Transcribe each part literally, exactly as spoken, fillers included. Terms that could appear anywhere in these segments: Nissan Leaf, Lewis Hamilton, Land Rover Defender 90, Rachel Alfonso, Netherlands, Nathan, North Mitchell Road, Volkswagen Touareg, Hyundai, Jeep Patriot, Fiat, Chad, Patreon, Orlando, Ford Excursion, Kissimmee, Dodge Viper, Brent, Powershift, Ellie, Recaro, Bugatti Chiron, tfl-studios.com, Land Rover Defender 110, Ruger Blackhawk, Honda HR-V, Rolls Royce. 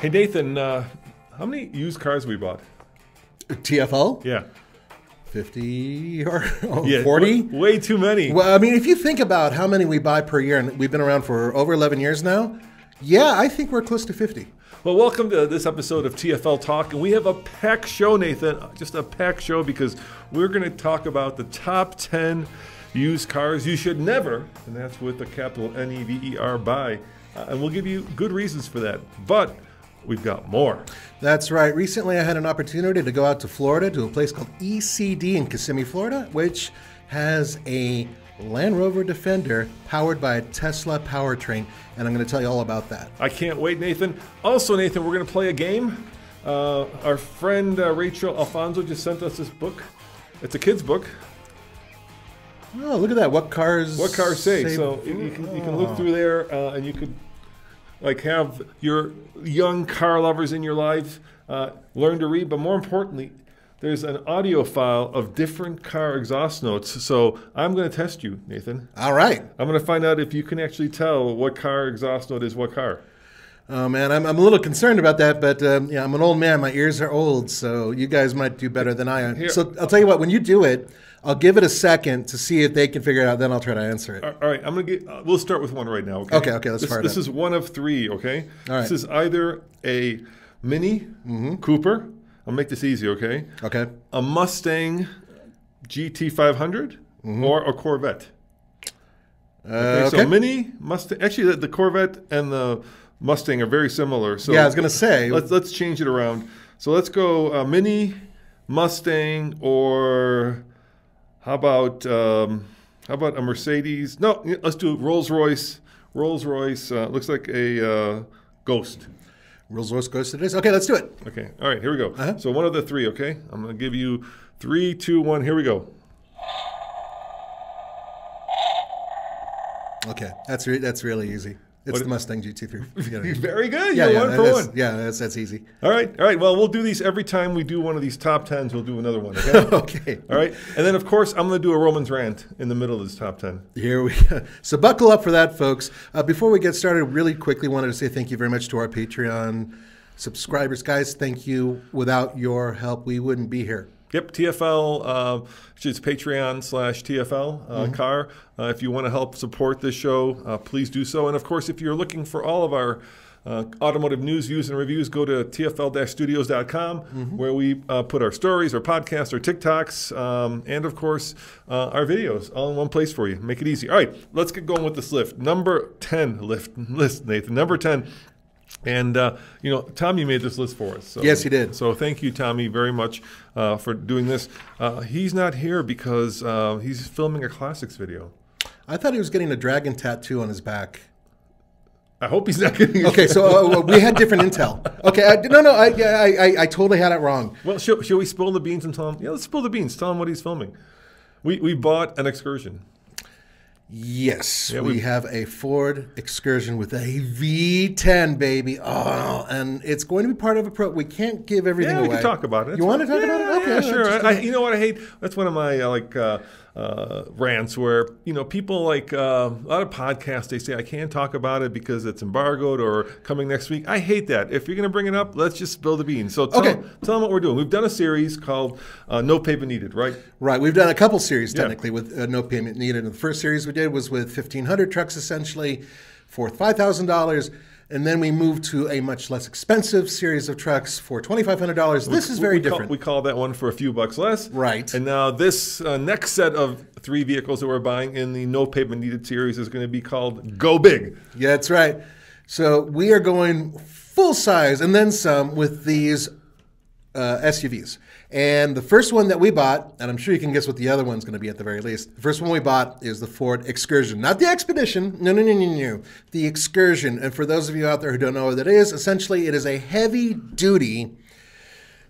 Hey, Nathan, uh, how many used cars we bought? T F L? Yeah. fifty or oh, yeah, forty? Way, way too many. Well, I mean, if you think about how many we buy per year, and we've been around for over eleven years now, yeah, I think we're close to fifty. Well, welcome to this episode of T F L Talk, and we have a packed show, Nathan, just a packed show, because we're going to talk about the top ten used cars you should never, and that's with a capital N E V E R, buy, uh, and we'll give you good reasons for that. But we've got more. That's right. Recently, I had an opportunity to go out to Florida to a place called E C D in Kissimmee, Florida, which has a Land Rover Defender powered by a Tesla powertrain, and I'm going to tell you all about that. I can't wait, Nathan. Also, Nathan, we're going to play a game. Uh, our friend uh, Rachel Alfonso just sent us this book. It's a kid's book. Oh, look at that. What cars What cars say. say so you, you, can, you can look through there, uh, and you could... like have your young car lovers in your life uh, learn to read, but more importantly, there's an audio file of different car exhaust notes. So I'm going to test you, Nathan. All right. I'm going to find out if you can actually tell what car exhaust note is what car. Oh man, I'm, I'm a little concerned about that, but um, yeah, I'm an old man. My ears are old, so you guys might do better than I am. Here. So I'll tell you what, when you do it, I'll give it a second to see if they can figure it out, then I'll try to answer it. All right, I'm gonna get, uh, we'll start with one right now, okay? Okay, okay, let's fire it up. This is one of three, okay? All right. This is either a Mini mm-hmm. Cooper, I'll make this easy, okay? Okay. A Mustang G T five hundred mm-hmm. or a Corvette. Uh, okay, so okay. Mini, Mustang, actually the, the Corvette and the Mustang are very similar. So yeah, I was gonna say. Let's, let's change it around. So let's go uh, Mini, Mustang, or... How about um, how about a Mercedes? No, let's do Rolls Royce. Rolls Royce uh, looks like a uh, Ghost. Rolls Royce Ghost it is. Okay, let's do it. Okay, all right, here we go. Uh-huh. So one of the three. Okay, I'm gonna give you three, two, one. Here we go. Okay, that's re that's really easy. It's what the Mustang G T three. Very good. Yeah, You're yeah, one for is, one. Yeah, that's, that's easy. All right. All right. Well, we'll do these every time we do one of these top tens. We'll do another one. Okay. Okay. All right. And then, of course, I'm going to do a Roman's rant in the middle of this top ten. Here we go. So buckle up for that, folks. Uh, before we get started, really quickly wanted to say thank you very much to our Patreon subscribers. Guys, thank you. Without your help, we wouldn't be here. Yep, T F L, uh, which is Patreon slash T F L uh, mm-hmm. car. Uh, if you want to help support this show, uh, please do so. And, of course, if you're looking for all of our uh, automotive news, views, and reviews, go to T F L studios dot com, mm-hmm. where we uh, put our stories, our podcasts, our TikToks, um, and, of course, uh, our videos all in one place for you. Make it easy. All right, let's get going with this lift. Number ten lift list, Nathan. Number ten. And, uh, you know, Tommy made this list for us. So, yes, he did. So thank you, Tommy, very much uh, for doing this. Uh, he's not here because uh, he's filming a classics video. I thought he was getting a dragon tattoo on his back. I hope he's not getting it. Okay, so uh, we had different intel. Okay, I, no, no, I, I, I totally had it wrong. Well, should, should we spill the beans and tell him? Yeah, let's spill the beans. Tell him what he's filming. We, we bought an Excursion. Yes, yeah, we have a Ford Excursion with a V ten, baby. Oh, and it's going to be part of a pro. We can't give everything yeah, away. Yeah, we can talk about it. That's you want to talk yeah, about it? Okay, yeah, sure. I, I, you know what I hate? That's one of my uh, like uh, uh, rants where you know people like uh, a lot of podcasts. They say I can't talk about it because it's embargoed or coming next week. I hate that. If you're going to bring it up, let's just spill the beans. So tell, okay. them, tell them what we're doing. We've done a series called uh, No Payment Needed, right? Right. We've done a couple series technically yeah. with uh, No Payment Needed. In the first series we did. Was with fifteen hundred trucks essentially for five thousand dollars, and then we moved to a much less expensive series of trucks for twenty-five hundred dollars. This is very we different. Call, we call that one for a few bucks less. Right. And now this uh, next set of three vehicles that we're buying in the No Payment Needed series is going to be called Go Big. Yeah, that's right. So we are going full size and then some with these uh, S U Vs. And the first one that we bought, and I'm sure you can guess what the other one's going to be at the very least. The first one we bought is the Ford Excursion, not the Expedition. No, no, no, no, no. The Excursion. And for those of you out there who don't know what that is, essentially it is a heavy-duty,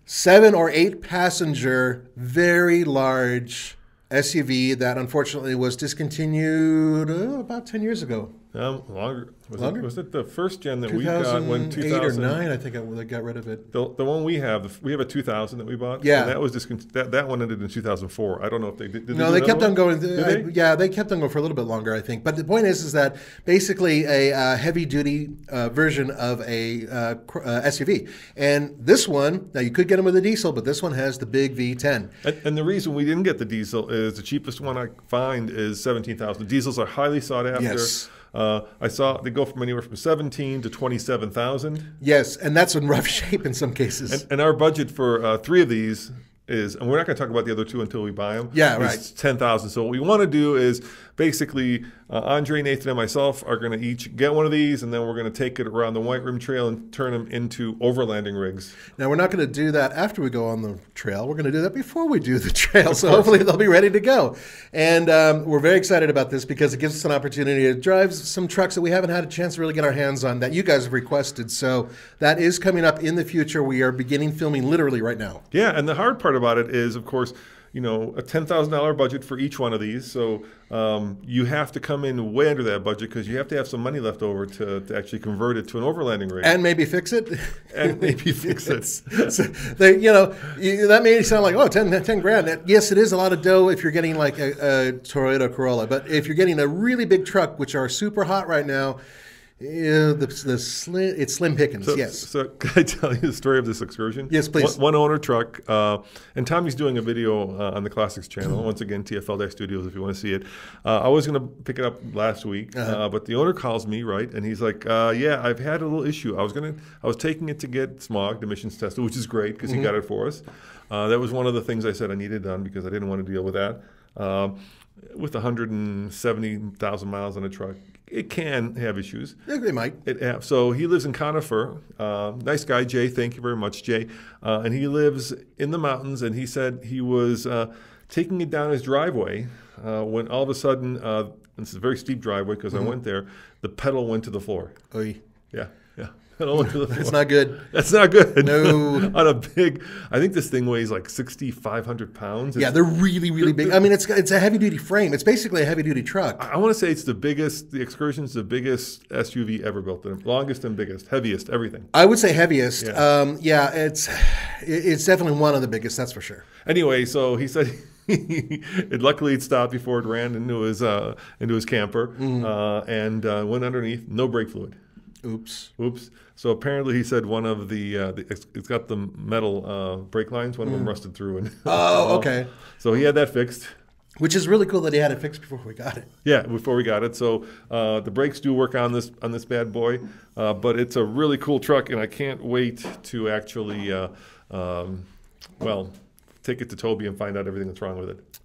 seven or eight-passenger, very large S U V that unfortunately was discontinued oh, about ten years ago. Um, longer. Was, longer? It, was it the first gen that we got when two thousand eight or nine? I think I, I got rid of it. The, the one we have, we have a two thousand that we bought. Yeah, and that was discont that that one ended in two thousand four. I don't know if they did. did no, they, they kept on going. Did I, they? Yeah, they kept on going for a little bit longer, I think. But the point is, is that basically a uh, heavy duty uh, version of a uh, uh, S U V. And this one, now you could get them with a diesel, but this one has the big V ten. And, and the reason we didn't get the diesel is the cheapest one I find is seventeen thousand. Diesels are highly sought after. Yes. Uh, I saw they go from anywhere from seventeen to twenty-seven thousand. Yes, and that's in rough shape in some cases. And, and our budget for uh, three of these is, and we're not going to talk about the other two until we buy them. Yeah, right. It's ten thousand. So what we want to do is basically uh, Andre, Nathan, and myself are going to each get one of these, and then we're going to take it around the White Rim Trail and turn them into overlanding rigs. Now we're not going to do that after we go on the trail. We're going to do that before we do the trail. So hopefully they'll be ready to go. And um, we're very excited about this because it gives us an opportunity to drive some trucks that we haven't had a chance to really get our hands on that you guys have requested. So that is coming up in the future. We are beginning filming literally right now. Yeah, and the hard part about it is, of course, you know, a ten thousand dollar budget for each one of these. So um, you have to come in way under that budget because you have to have some money left over to, to actually convert it to an overlanding rig. And maybe fix it. And maybe fix it. So they, you know, you, that may sound like, oh, ten grand. Yes, it is a lot of dough if you're getting like a, a Toyota Corolla. But if you're getting a really big truck, which are super hot right now, yeah, the, the slim, it's slim pickings, so, yes. So can I tell you the story of this Excursion? Yes, please. One, one owner truck, uh, and Tommy's doing a video uh, on the Classics channel. Once again, T F L Studios if you want to see it. Uh, I was going to pick it up last week, uh-huh. uh, but the owner calls me, right, and he's like, uh, yeah, I've had a little issue. I was going to, I was taking it to get smog, emissions tested, which is great because mm-hmm. he got it for us. Uh, that was one of the things I said I needed done because I didn't want to deal with that. Um, with one hundred seventy thousand miles on a truck, it can have issues. Yeah, they might. It have. So he lives in Conifer. Uh, nice guy, Jay. Thank you very much, Jay. Uh, and he lives in the mountains, and he said he was uh, taking it down his driveway uh, when all of a sudden, uh, it's a very steep driveway because mm-hmm. I went there, the pedal went to the floor. Oy. Yeah, yeah. That's not good. That's not good. No. On a big, I think this thing weighs like sixty-five hundred pounds. It's, yeah, they're really, really big. I mean, it's it's a heavy-duty frame. It's basically a heavy-duty truck. I, I want to say it's the biggest, the Excursion's the biggest S U V ever built. The longest and biggest, heaviest, everything. I would say heaviest. Yeah, um, yeah it's, it's definitely one of the biggest, that's for sure. Anyway, so he said... it luckily it stopped before it ran into his, uh, into his camper mm. uh, and uh, went underneath, no brake fluid. Oops. Oops. So apparently he said one of the, uh, the it's, it's got the metal uh, brake lines, one mm. of them rusted through. And oh, okay. So he had that fixed. Which is really cool that he had it fixed before we got it. Yeah, before we got it. So uh, the brakes do work on this on this bad boy, uh, but it's a really cool truck, and I can't wait to actually, uh, um, well, take it to Toby and find out everything that's wrong with it.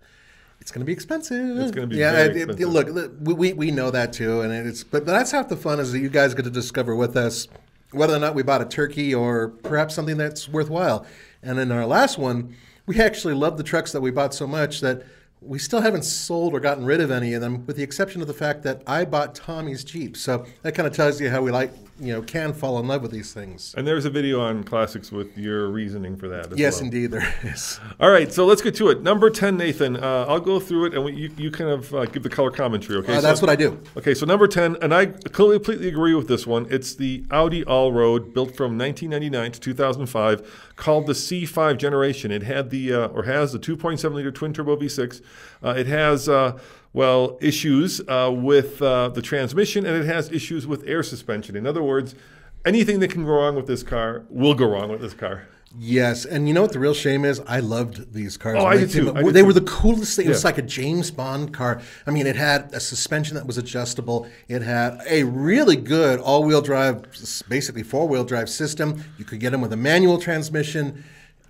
It's going to be expensive. It's going to be yeah, very expensive. It, look, we, we know that too, and it's but that's half the fun is that you guys get to discover with us whether or not we bought a turkey or perhaps something that's worthwhile. And in our last one, we actually love the trucks that we bought so much that we still haven't sold or gotten rid of any of them, with the exception of the fact that I bought Tommy's Jeep. So that kind of tells you how we like, you know, can fall in love with these things. And there's a video on Classics with your reasoning for that as yes, well. Indeed, there is. All right, so let's get to it. Number ten, Nathan. Uh, I'll go through it, and we, you, you kind of uh, give the color commentary, okay? Uh, that's so, what I do. Okay, so number ten, and I completely agree with this one. It's the Audi Allroad, built from nineteen ninety-nine to two thousand five, called the C five generation. It had the, uh, or has the two point seven liter twin-turbo V six. Uh, it has... Uh, Well, issues uh, with uh, the transmission, and it has issues with air suspension. In other words, anything that can go wrong with this car will go wrong with this car. Yes, and you know what the real shame is? I loved these cars. Oh, I did too. I did they too. were the coolest thing. It yeah. was like a James Bond car. I mean, it had a suspension that was adjustable. It had a really good all-wheel drive, basically four-wheel drive system. You could get them with a manual transmission.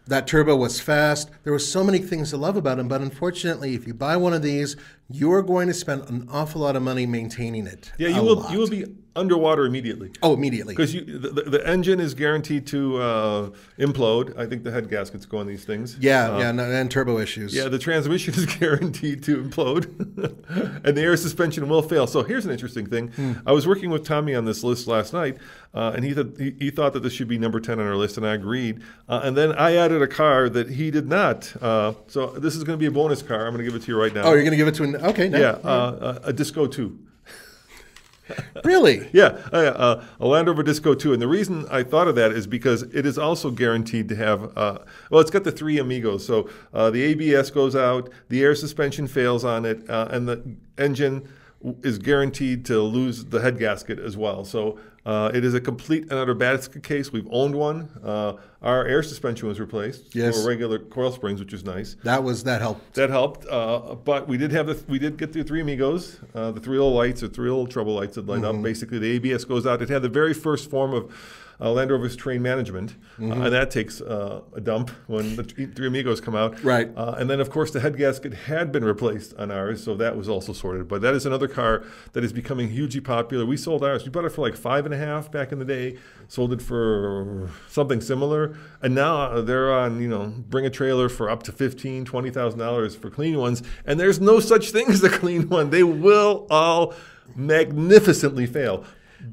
That turbo was fast. There were so many things to love about them, but unfortunately, if you buy one of these, you're going to spend an awful lot of money maintaining it. Yeah, you will. You will be underwater immediately. Oh, immediately. Because the, the, the engine is guaranteed to uh, implode. I think the head gaskets go on these things. Yeah, uh, yeah, no, and turbo issues. Yeah, the transmission is guaranteed to implode, and the air suspension will fail. So here's an interesting thing. Hmm. I was working with Tommy on this list last night, uh, and he, th he he thought that this should be number ten on our list, and I agreed. Uh, and then I added a car that he did not. Uh, so this is going to be a bonus car. I'm going to give it to you right now. Oh, you're going to give it to an okay. No. Yeah, uh, a Disco two. Really? Yeah, uh, a Land Rover Disco two. And the reason I thought of that is because it is also guaranteed to have, uh, well, it's got the three amigos. So uh, the A B S goes out, the air suspension fails on it, uh, and the engine is guaranteed to lose the head gasket as well. So uh, it is a complete and utter basket case. We've owned one. Uh, our air suspension was replaced. Yes. For regular coil springs, which was nice. That was that helped. That helped. Uh, but we did have the we did get the three amigos, uh, the three little lights or three little trouble lights that light mm-hmm. up. Basically, the A B S goes out. It had the very first form of Uh, Land Rover's train management, mm-hmm. uh, and that takes uh, a dump when the three amigos come out. Right. Uh, and then, of course, the head gasket had been replaced on ours, so that was also sorted. But that is another car that is becoming hugely popular. We sold ours. We bought it for like five and a half back in the day, sold it for something similar. And now they're on, you know, bring a trailer for up to fifteen thousand, twenty thousand dollars for clean ones. And there's no such thing as a clean one. They will all magnificently fail.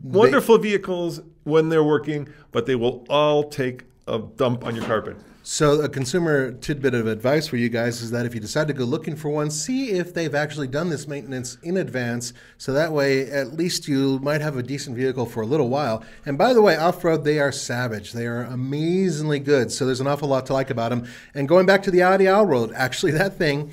Wonderful they, vehicles when they're working, but they will all take a dump on your carpet. So a consumer tidbit of advice for you guys is that if you decide to go looking for one, see if they've actually done this maintenance in advance. So that way, at least you might have a decent vehicle for a little while. And by the way, off-road, they are savage. They are amazingly good. So there's an awful lot to like about them. And going back to the Audi Allroad, actually that thing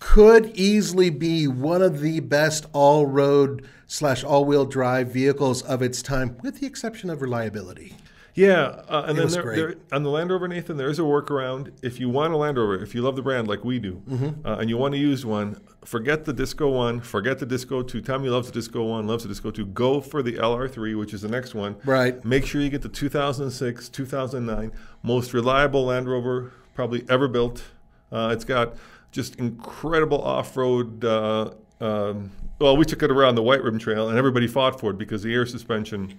could easily be one of the best all-road slash all-wheel drive vehicles of its time, with the exception of reliability. Yeah, uh, and it then was there, great. There, on the Land Rover, Nathan, there is a workaround. If you want a Land Rover, if you love the brand like we do, mm-hmm. uh, and you want to use one, forget the Disco one, forget the Disco two. Tommy loves the Disco one, loves the Disco two. Go for the L R three, which is the next one. Right. Make sure you get the two thousand six, two thousand nine, most reliable Land Rover probably ever built. Uh, it's got just incredible off-road. Uh, um, well, we took it around the White Rim Trail, and everybody fought for it because the air suspension,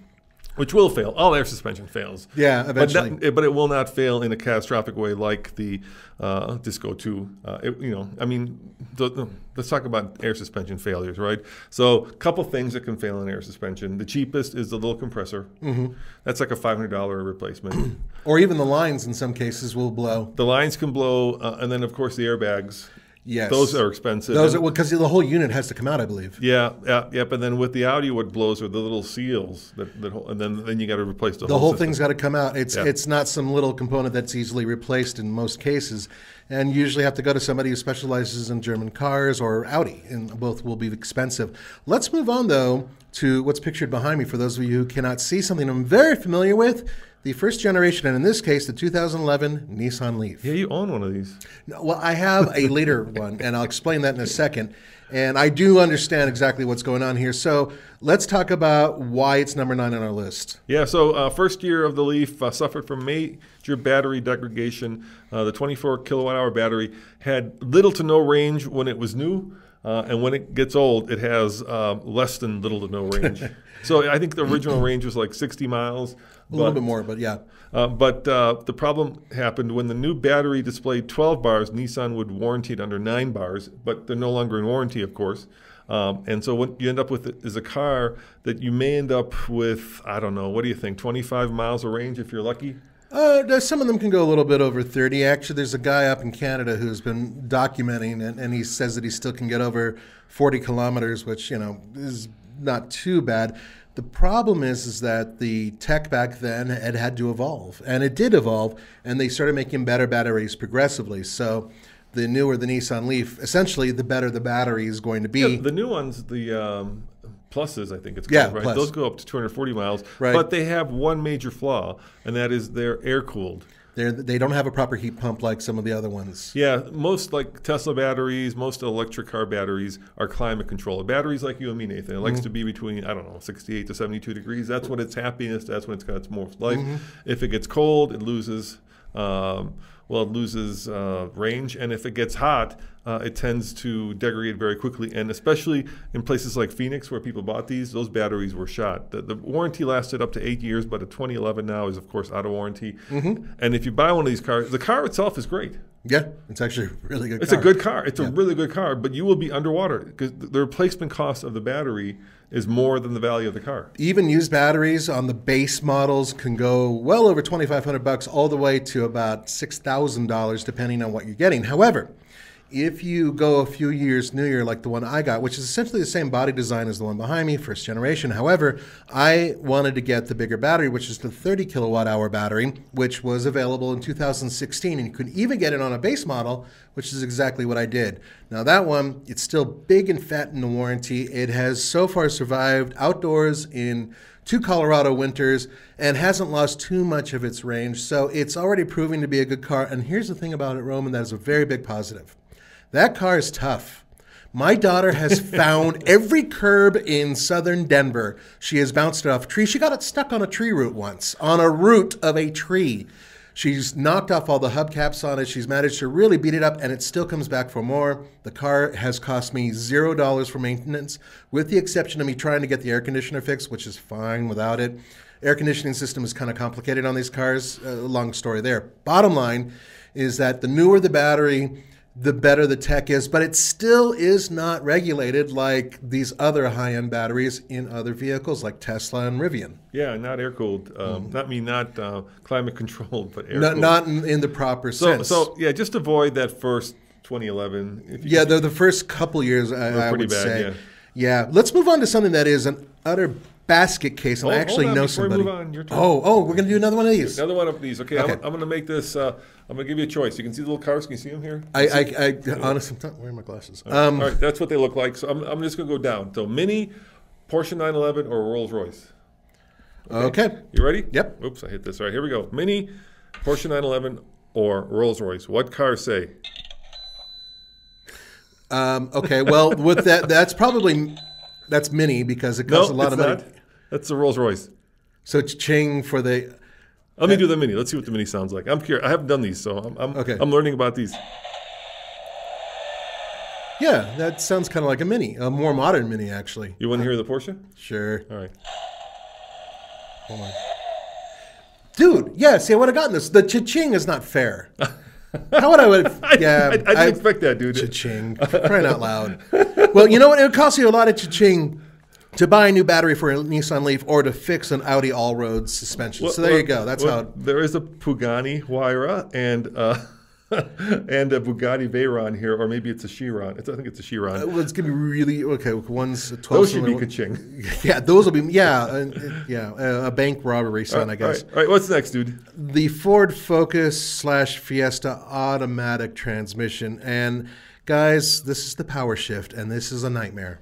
which will fail. All air suspension fails. Yeah, eventually. But, not, but it will not fail in a catastrophic way like the uh, Disco two. Uh, it, you know, I mean, the, let's talk about air suspension failures, right? So a couple things that can fail in air suspension. The cheapest is the little compressor. Mm-hmm. That's like a five hundred dollar replacement. Or even the lines in some cases will blow. The lines can blow, uh, and then, of course, the airbags. Yes. Those are expensive. Those are, because well, the whole unit has to come out, I believe. Yeah, yeah, yep. And then with the Audi, what blows are the little seals, that, that and then then you got to replace the, the whole. The whole system. Thing's got to come out. It's yeah. it's not some little component that's easily replaced in most cases, and you usually have to go to somebody who specializes in German cars or Audi, and both will be expensive. Let's move on though to what's pictured behind me. For those of you who cannot see, something I'm very familiar with. The first generation, and in this case, the two thousand eleven Nissan Leaf. Yeah, you own one of these. No, well, I have a later one, and I'll explain that in a second. And I do understand exactly what's going on here. So let's talk about why it's number nine on our list. Yeah, so uh, first year of the Leaf uh, suffered from major battery degradation. Uh, the twenty-four kilowatt hour battery had little to no range when it was new. Uh, and when it gets old, it has uh, less than little to no range. So I think the original range was like sixty miles. But, a little bit more, but yeah. Uh, but uh, the problem happened when the new battery displayed twelve bars. Nissan would warranty it under nine bars, but they're no longer in warranty, of course. Um, and so what you end up with is a car that you may end up with, I don't know, what do you think, twenty-five miles of range if you're lucky? Uh, some of them can go a little bit over thirty. Actually, there's a guy up in Canada who's been documenting it, and he says that he still can get over forty kilometers, which, you know, is not too bad. The problem is, is that the tech back then had had to evolve, and it did evolve, and they started making better batteries progressively. So the newer the Nissan Leaf, essentially, the better the battery is going to be. Yeah, the new ones, the um, Pluses, I think it's called, yeah, right? Plus. Those go up to two hundred forty miles, right. But they have one major flaw, and that is they're air-cooled. They're, they don't have a proper heat pump like some of the other ones. Yeah, most like Tesla batteries, most electric car batteries are climate controlled. Batteries like you and me, Nathan, it mm-hmm. likes to be between, I don't know, sixty-eight to seventy-two degrees. That's when it's happiest. That's when it's got its most life. Mm-hmm. If it gets cold, it loses, um, well, it loses uh, range. And if it gets hot, uh, it tends to degrade very quickly. And especially in places like Phoenix where people bought these, those batteries were shot. The, the warranty lasted up to eight years, but a twenty eleven now is, of course, out of warranty. Mm-hmm. And if you buy one of these cars, the car itself is great. Yeah, it's actually a really good car. It's a good car. It's yeah. a really good car, but you will be underwater because the replacement cost of the battery is more than the value of the car. Even used batteries on the base models can go well over twenty-five hundred bucks all the way to about six thousand dollars depending on what you're getting. However, If you go a few years newer, like the one I got, which is essentially the same body design as the one behind me, first generation. However, I wanted to get the bigger battery, which is the thirty kilowatt hour battery, which was available in two thousand sixteen. And you could even get it on a base model, which is exactly what I did. Now that one, it's still big and fat in the warranty. It has so far survived outdoors in two Colorado winters and hasn't lost too much of its range. So it's already proving to be a good car. And here's the thing about it, Roman, that is a very big positive. That car is tough. My daughter has found every curb in southern Denver. She has bounced it off a tree. She got it stuck on a tree root once, on a root of a tree. She's knocked off all the hubcaps on it. She's managed to really beat it up, and it still comes back for more. The car has cost me zero dollars for maintenance, with the exception of me trying to get the air conditioner fixed, which is fine without it. Air conditioning system is kind of complicated on these cars. Uh, long story there. Bottom line is that the newer the battery, the better the tech is, but it still is not regulated like these other high-end batteries in other vehicles like Tesla and Rivian. Yeah, not air-cooled. Um, mm. Not I mean, not uh, climate-controlled, but air-cooled. Not, not in, in the proper so, sense. So, yeah, just avoid that first twenty eleven. If you yeah, the, the first couple years, I, I would bad, say. Yeah. yeah. Let's move on to something that is an utter basket case, and oh, I actually hold on, know somebody. Before we move on, your turn. Oh, oh, we're going to do another one of these. Another one of these. Okay, okay. I'm, I'm going to make this. Uh, I'm going to give you a choice. You can see the little cars. Can you see them here? I, I, I, I honestly, I'm not wearing my glasses. All right. Um, All right, that's what they look like. So I'm, I'm just going to go down. So Mini, Porsche nine eleven, or Rolls Royce. Okay. okay. You ready? Yep. Oops, I hit this. All right, here we go. Mini, Porsche nine eleven, or Rolls Royce. What cars say? Um, okay. Well, with that, that's probably that's Mini because it costs no, a lot of money. Not. That's the Rolls Royce. So it's Ching for the... Let me do the Mini. Let's see what the Mini sounds like. I'm curious. I haven't done these, so I'm I'm, okay. I'm learning about these. Yeah, that sounds kind of like a Mini. A more modern Mini, actually. You want to hear the Porsche? Sure. All right. Oh my. Dude, yeah, see, I would have gotten this. The cha-ching is not fair. How would I would yeah, I, I, I didn't I, expect that, dude. Cha-ching. Crying out loud. Well, you know what? It would cost you a lot of cha-ching to buy a new battery for a Nissan Leaf or to fix an Audi Allroad suspension. Well, so there well, you go. That's well, how. It... There is a Pagani Huayra and uh, and a Bugatti Veyron here, or maybe it's a Chiron. It's, I think it's a Chiron. Uh, well, it's going to be really okay. One's a twelve. Those should be ka-ching. Yeah, those will be. Yeah, uh, yeah. Uh, a bank robbery son, right, I guess. All right. All right. What's next, dude? The Ford Focus slash Fiesta automatic transmission. And guys, this is the Powershift, and this is a nightmare.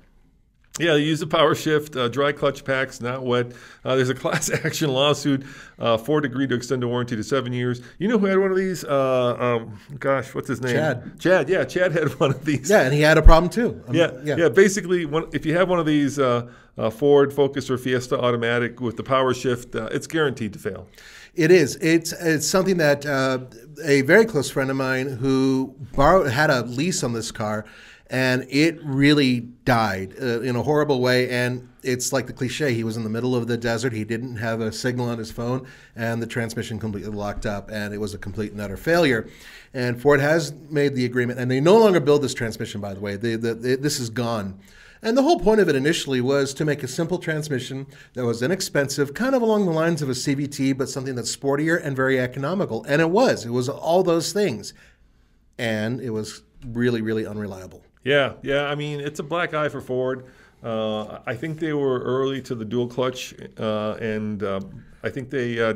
Yeah, they use the power shift, uh, dry clutch packs, not wet. Uh, there's a class action lawsuit. Uh, Ford agreed to extend the warranty to seven years. You know who had one of these? Uh, um, gosh, what's his name? Chad. Chad, yeah, Chad had one of these. Yeah, and he had a problem too. Um, yeah, yeah, yeah, basically, one, if you have one of these uh, uh, Ford Focus or Fiesta automatic with the power shift, uh, it's guaranteed to fail. It is. It's, it's something that uh, a very close friend of mine who borrowed, had a lease on this car, and it really died uh, in a horrible way. And it's like the cliche. He was in the middle of the desert. He didn't have a signal on his phone. And the transmission completely locked up. And it was a complete and utter failure. And Ford has made the agreement. And they no longer build this transmission, by the way. They, the, they, this is gone. And the whole point of it initially was to make a simple transmission that was inexpensive, kind of along the lines of a C V T, but something that's sportier and very economical. And it was. It was all those things. And it was really, really unreliable. Yeah, yeah. I mean, it's a black eye for Ford. Uh, I think they were early to the dual clutch, uh, and uh, I think they, uh,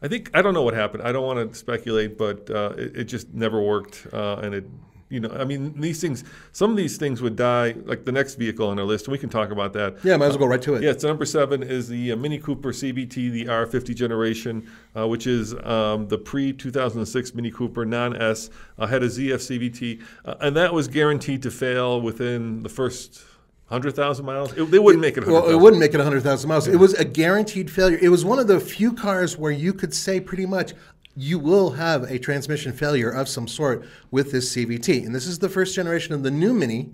I think I don't know what happened. I don't want to speculate, but uh, it, it just never worked. Uh, and it, you know, I mean, these things. Some of these things would die. Like the next vehicle on our list, and we can talk about that. Yeah, might as well go right to it. Uh, yeah, so number seven is the uh, Mini Cooper C B T, the R fifty generation, uh, which is um, the pre two thousand six Mini Cooper non-S. Uh, had a Z F C B T, uh, and that was guaranteed to fail within the first one hundred thousand miles. It, they wouldn't it, make it one hundred thousand. Well, it wouldn't make it one hundred thousand miles. Yeah. It was a guaranteed failure. It was one of the few cars where you could say pretty much, you will have a transmission failure of some sort with this C V T. And this is the first generation of the new Mini.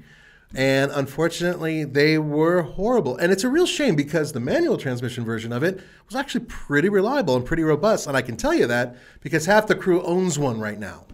And unfortunately, they were horrible. And it's a real shame because the manual transmission version of it was actually pretty reliable and pretty robust. And I can tell you that because half the crew owns one right now.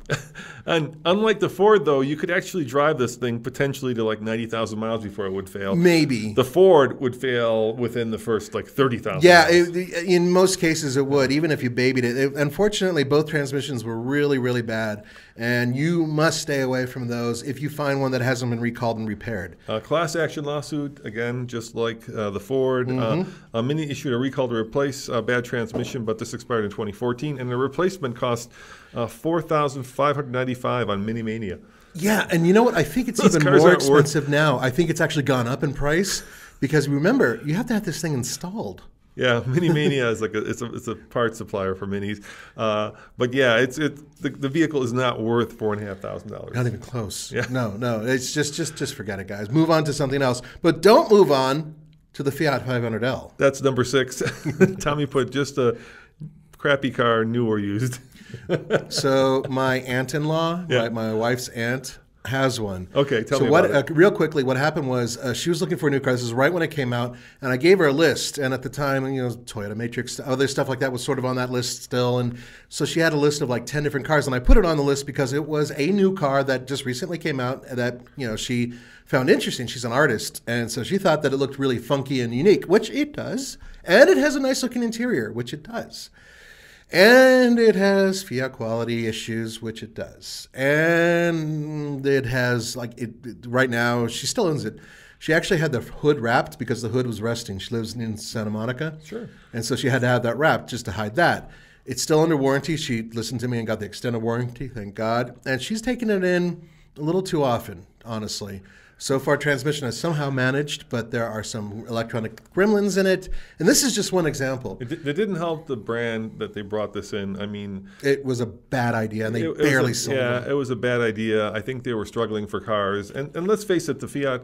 And unlike the Ford, though, you could actually drive this thing potentially to like ninety thousand miles before it would fail. Maybe. The Ford would fail within the first like thirty thousand. Yeah, it, in most cases it would, even if you babied it. It. Unfortunately, both transmissions were really, really bad. and you must stay away from those if you find one that hasn't been recalled and repaired. A class action lawsuit, again, just like uh, the Ford. Mm-hmm. uh, a Mini issued a recall to replace a bad transmission, but this expired in twenty fourteen, and the replacement cost uh, four thousand five hundred ninety-five dollars on Mini Mania. Yeah, and you know what? I think it's Those even more expensive now. I think it's actually gone up in price because, remember, you have to have this thing installed. Yeah, Mini Mania is like a, it's a it's a part supplier for minis, uh, but yeah, it's it's the, the vehicle is not worth four and a half thousand dollars. Not even close. Yeah. No, no, it's just just just forget it, guys. Move on to something else, but don't move on to the Fiat five hundred L. That's number six. Tommy put just a crappy car, new or used. So my aunt-in-law, yeah. my, my wife's aunt, has one. Okay, tell so me what, about it. Uh, real quickly, what happened was uh, she was looking for a new car. This is right when it came out, and I gave her a list. And at the time, you know, Toyota Matrix, other stuff like that was sort of on that list still. And so she had a list of like ten different cars, and I put it on the list because it was a new car that just recently came out that, you know, she found interesting. She's an artist, and so she thought that it looked really funky and unique, which it does. And it has a nice-looking interior, which it does. And it has Fiat quality issues, which it does. And it has, like, it, it right now, she still owns it. She actually had the hood wrapped because the hood was rusting. She lives in Santa Monica. Sure. And so she had to have that wrapped just to hide that. It's still under warranty. She listened to me and got the extended warranty, thank God. And she's taken it in a little too often, honestly. So far, transmission has somehow managed, but there are some electronic gremlins in it. And this is just one example. It, it didn't help the brand that they brought this in. I mean... It was a bad idea, and they it, barely it was a, sold yeah, it. Yeah, it was a bad idea. I think they were struggling for cars. And, and let's face it, the Fiat...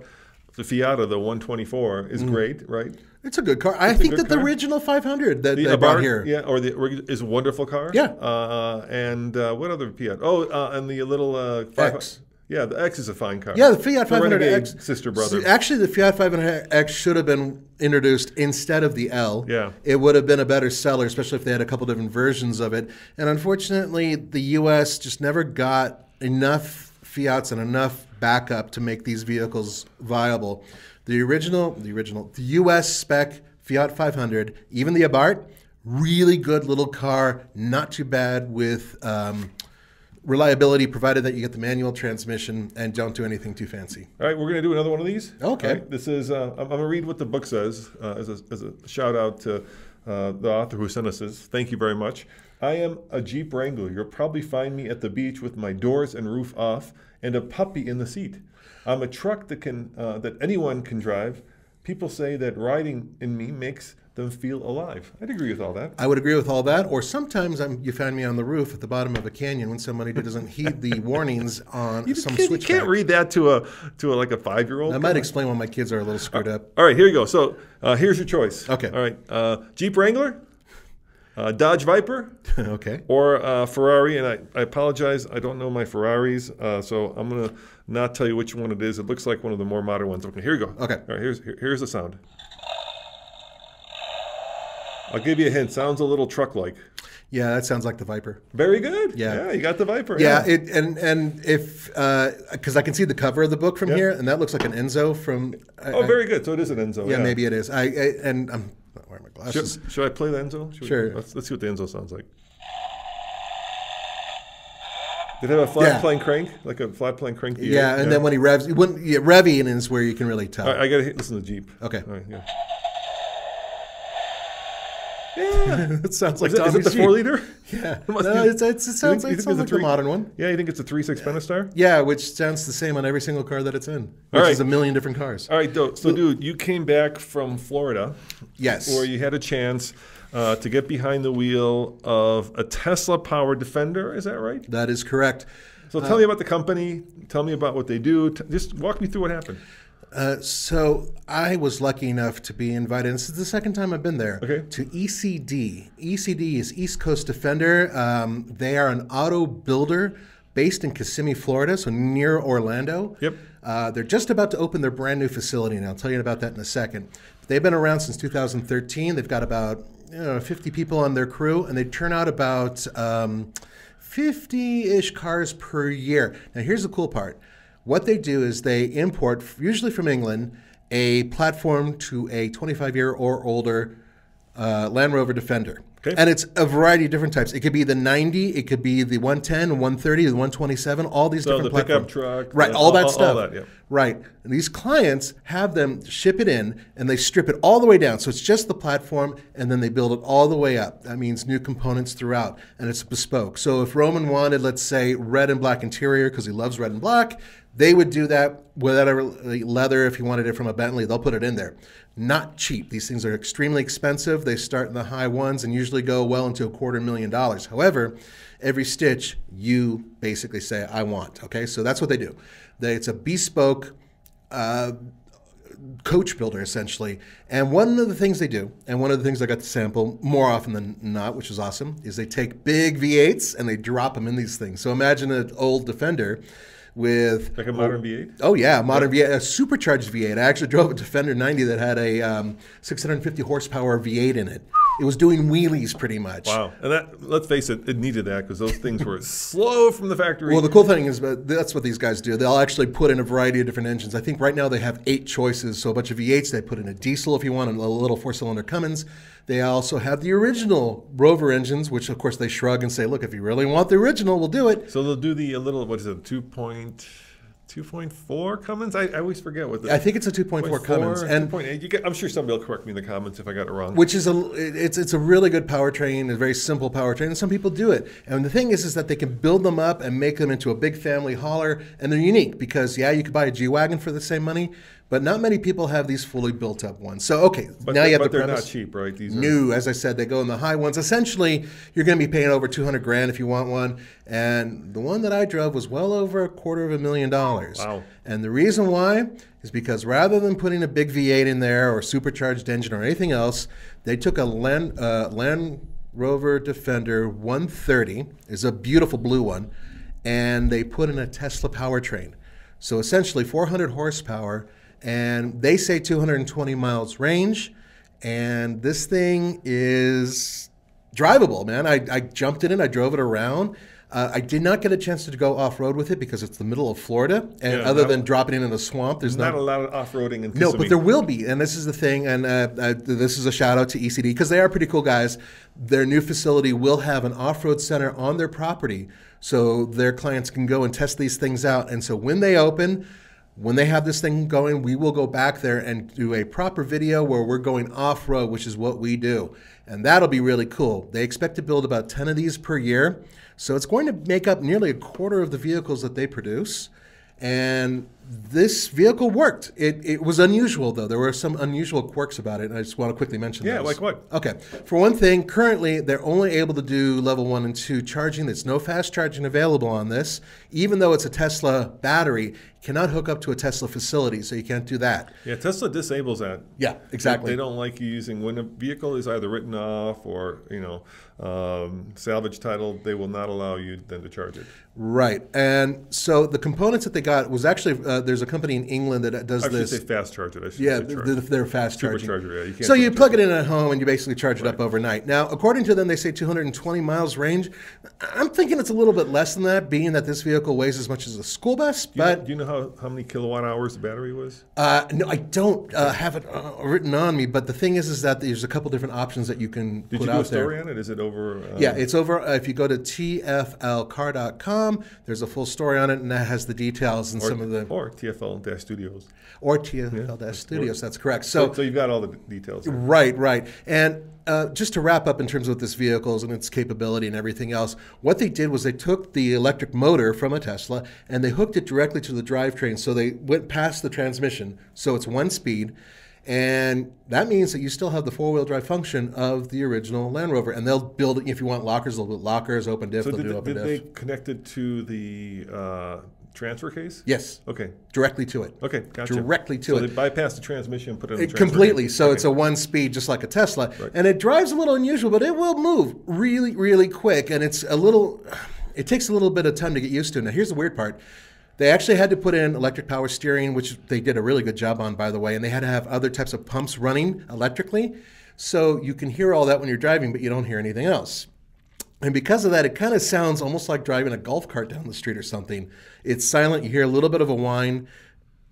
The Fiata, the one twenty-four, is mm. great, right? It's a good car. It's I think that car. The original five hundred that the, they brought here. Yeah, or the or is a wonderful car. Yeah. Uh, and uh, what other Fiat? Oh, uh, and the little... Uh, X. Yeah, the X is a fine car. Yeah, the Fiat five hundred X sister brother. Actually, the Fiat five hundred X should have been introduced instead of the L. Yeah, it would have been a better seller, especially if they had a couple different versions of it. And unfortunately, the U S just never got enough Fiats and enough backup to make these vehicles viable. The original, the original, the U S spec Fiat five hundred, even the Abarth, really good little car, not too bad with. Um, Reliability, provided that you get the manual transmission and don't do anything too fancy. All right, we're going to do another one of these. Okay. Right, this is, uh, I'm, I'm going to read what the book says uh, as, a, as a shout out to uh, the author who sent us this. Thank you very much. I am a Jeep Wrangler. You'll probably find me at the beach with my doors and roof off and a puppy in the seat. I'm a truck that, can, uh, that anyone can drive. People say that riding in me makes them feel alive. I'd agree with all that. I would agree with all that. Or sometimes I'm, you find me on the roof at the bottom of a canyon when somebody doesn't heed the warnings on you some switchback. You can't read that to a to a, like a five year old. I might explain why my kids are a little screwed uh, up. All right, here you go. So uh, here's your choice. Okay. All right. Uh, Jeep Wrangler, uh, Dodge Viper, okay, or uh, Ferrari. And I, I apologize. I don't know my Ferraris, uh, so I'm gonna not tell you which one it is. It looks like one of the more modern ones. Okay. Here you go. Okay. All right. Here's here, here's the sound. I'll give you a hint. Sounds a little truck-like. Yeah, that sounds like the Viper. Very good. Yeah, yeah, you got the Viper. Yeah, yeah. It, and and if because uh, I can see the cover of the book from yep. here, and that looks like an Enzo from. I, oh, very good. So it is an Enzo. Yeah, yeah. Maybe it is. I, I and I'm not wearing my glasses. Should, should I play the Enzo? Should sure. We, let's, let's see what the Enzo sounds like. Did it have a flat yeah. plane crank, like a flat plane crank? V eight? Yeah, and yeah. then when he revs, when yeah, revving is where you can really tell. Right, I got to listen to the Jeep. Okay. All right, yeah. Yeah, it sounds like. Is it, is it the four liter? Yeah, it, must no, be, it's, it's, it sounds, think, it sounds like the modern one. Yeah, you think it's a three six yeah. Pentastar? Yeah, which sounds the same on every single car that it's in. Which right. is a million different cars. All right, so, so dude, you came back from Florida. Yes. Where you had a chance uh, to get behind the wheel of a Tesla-powered Defender. Is that right? That is correct. So tell uh, me about the company. Tell me about what they do. T just walk me through what happened. Uh, so I was lucky enough to be invited, and this is the second time I've been there, okay. to E C D. E C D is East Coast Defender. Um, they are an auto builder based in Kissimmee, Florida, so near Orlando. Yep. Uh, they're just about to open their brand new facility, and I'll tell you about that in a second. They've been around since two thousand thirteen. They've got about you know, fifty people on their crew, and they turn out about fifty-ish um, cars per year. Now, here's the cool part. What they do is they import, usually from England, a platform to a twenty-five year or older uh, Land Rover Defender. Okay. And it's a variety of different types. It could be the ninety, it could be the one ten, one thirty, the one twenty-seven, all these so different the pickup platforms. Truck. Right, all, all that all, stuff. All that, yeah. Right. And these clients have them ship it in, and they strip it all the way down. So it's just the platform, and then they build it all the way up. That means new components throughout, and it's bespoke. So if Roman wanted, let's say, red and black interior, because he loves red and black, they would do that without leather. If you wanted it from a Bentley, they'll put it in there. Not cheap. These things are extremely expensive. They start in the high ones and usually go well into a quarter million dollars. However, every stitch you basically say, I want. Okay, so that's what they do. They, it's a bespoke uh, coach builder, essentially. And one of the things they do, and one of the things I got to sample more often than not, which is awesome, is they take big V eights and they drop them in these things. So imagine an old Defender with like a modern V eight? Oh yeah, modern yeah. V eight, a supercharged V eight. I actually drove a Defender ninety that had a um, six hundred fifty horsepower V eight in it. It was doing wheelies pretty much. Wow, and that, let's face it, it needed that because those things were slow from the factory. Well, the cool thing is uh, that's what these guys do. They'll actually put in a variety of different engines. I think right now they have eight choices, so a bunch of V eights. They put in a diesel if you want, and a little four-cylinder Cummins. They also have the original Rover engines, which of course they shrug and say, look, if you really want the original, we'll do it. So they'll do the a little, what is it, two point four Cummins? I, I always forget what the... I think it's a two point four Cummins. And you get, I'm sure somebody will correct me in the comments if I got it wrong. Which is a, it's, it's a really good powertrain, a very simple powertrain, and some people do it. And the thing is, is that they can build them up and make them into a big family hauler, and they're unique because, yeah, you could buy a G-Wagon for the same money, but not many people have these fully built up ones. So, okay, but now they, you have but the they're premise. Not cheap, right? These New, are... as I said, they go in the high ones. Essentially, you're going to be paying over two hundred grand if you want one. And the one that I drove was well over a quarter of a million dollars. Wow. And the reason why is because rather than putting a big V eight in there or supercharged engine or anything else, they took a Land, uh, Land Rover Defender one thirty, is a beautiful blue one, and they put in a Tesla powertrain. So essentially four hundred horsepower, and they say two hundred twenty miles range, and this thing is drivable, man. I, I jumped in it, I drove it around. Uh, I did not get a chance to go off-road with it because it's the middle of Florida, and yeah, other that, than dropping in in a swamp, there's not, not a lot of off-roading in Kissimmee. No, but there will be, and this is the thing, and uh, I, this is a shout-out to E C D, because they are pretty cool guys. Their new facility will have an off-road center on their property, so their clients can go and test these things out, and so when they open, when they have this thing going, we will go back there and do a proper video where we're going off-road, which is what we do. And that'll be really cool. They expect to build about ten of these per year. So it's going to make up nearly a quarter of the vehicles that they produce. And this vehicle worked. It, it was unusual, though. There were some unusual quirks about it, and I just want to quickly mention yeah, those. Yeah, like what? Okay. For one thing, currently, they're only able to do level one and two charging. There's no fast charging available on this. Even though it's a Tesla battery, you cannot hook up to a Tesla facility, so you can't do that. Yeah, Tesla disables that. Yeah, exactly. They, they don't like you using, when a vehicle is either written off or, you know, um, salvage title, they will not allow you then to charge it. Right. And so the components that they got was actually... Uh, there's a company in England that does I this. I should say fast charge it. I should yeah, say charge. They're, they're fast charging. Supercharger, yeah. You can't so you plug it in at home and you basically charge right. it up overnight. Now, according to them, they say two hundred twenty miles range. I'm thinking it's a little bit less than that, being that this vehicle weighs as much as a school bus. Do you but know, do you know how, how many kilowatt hours the battery was? Uh, no, I don't uh, have it uh, written on me. But the thing is, is that there's a couple different options that you can Did put you do out a story there. On it? Is it over? Uh, yeah, it's over. Uh, if you go to T F L car dot com, there's a full story on it, and that has the details and or, some of the. Or T F L-Studios. Or T F L-Studios, yeah. That's correct. So, so you've got all the details. There. Right, right. And uh, just to wrap up in terms of this vehicles and its capability and everything else, what they did was they took the electric motor from a Tesla and they hooked it directly to the drivetrain. So they went past the transmission. So it's one speed. And that means that you still have the four-wheel drive function of the original Land Rover. And they'll build it, if you want lockers, they'll build lockers, open diff, so they'll did, do open did diff. Did they connect it to the... Uh, transfer case? Yes. Okay. Directly to it. Okay, gotcha. Directly to so it. So they bypass the transmission and put it in the transfer Completely. Case. So okay. It's a one speed, just like a Tesla. Right. And it drives a little unusual, but it will move really, really quick. And it's a little, it takes a little bit of time to get used to. Now, here's the weird part. They actually had to put in electric power steering, which they did a really good job on, by the way. And they had to have other types of pumps running electrically. So you can hear all that when you're driving, but you don't hear anything else. And because of that, it kind of sounds almost like driving a golf cart down the street or something. It's silent. You hear a little bit of a whine.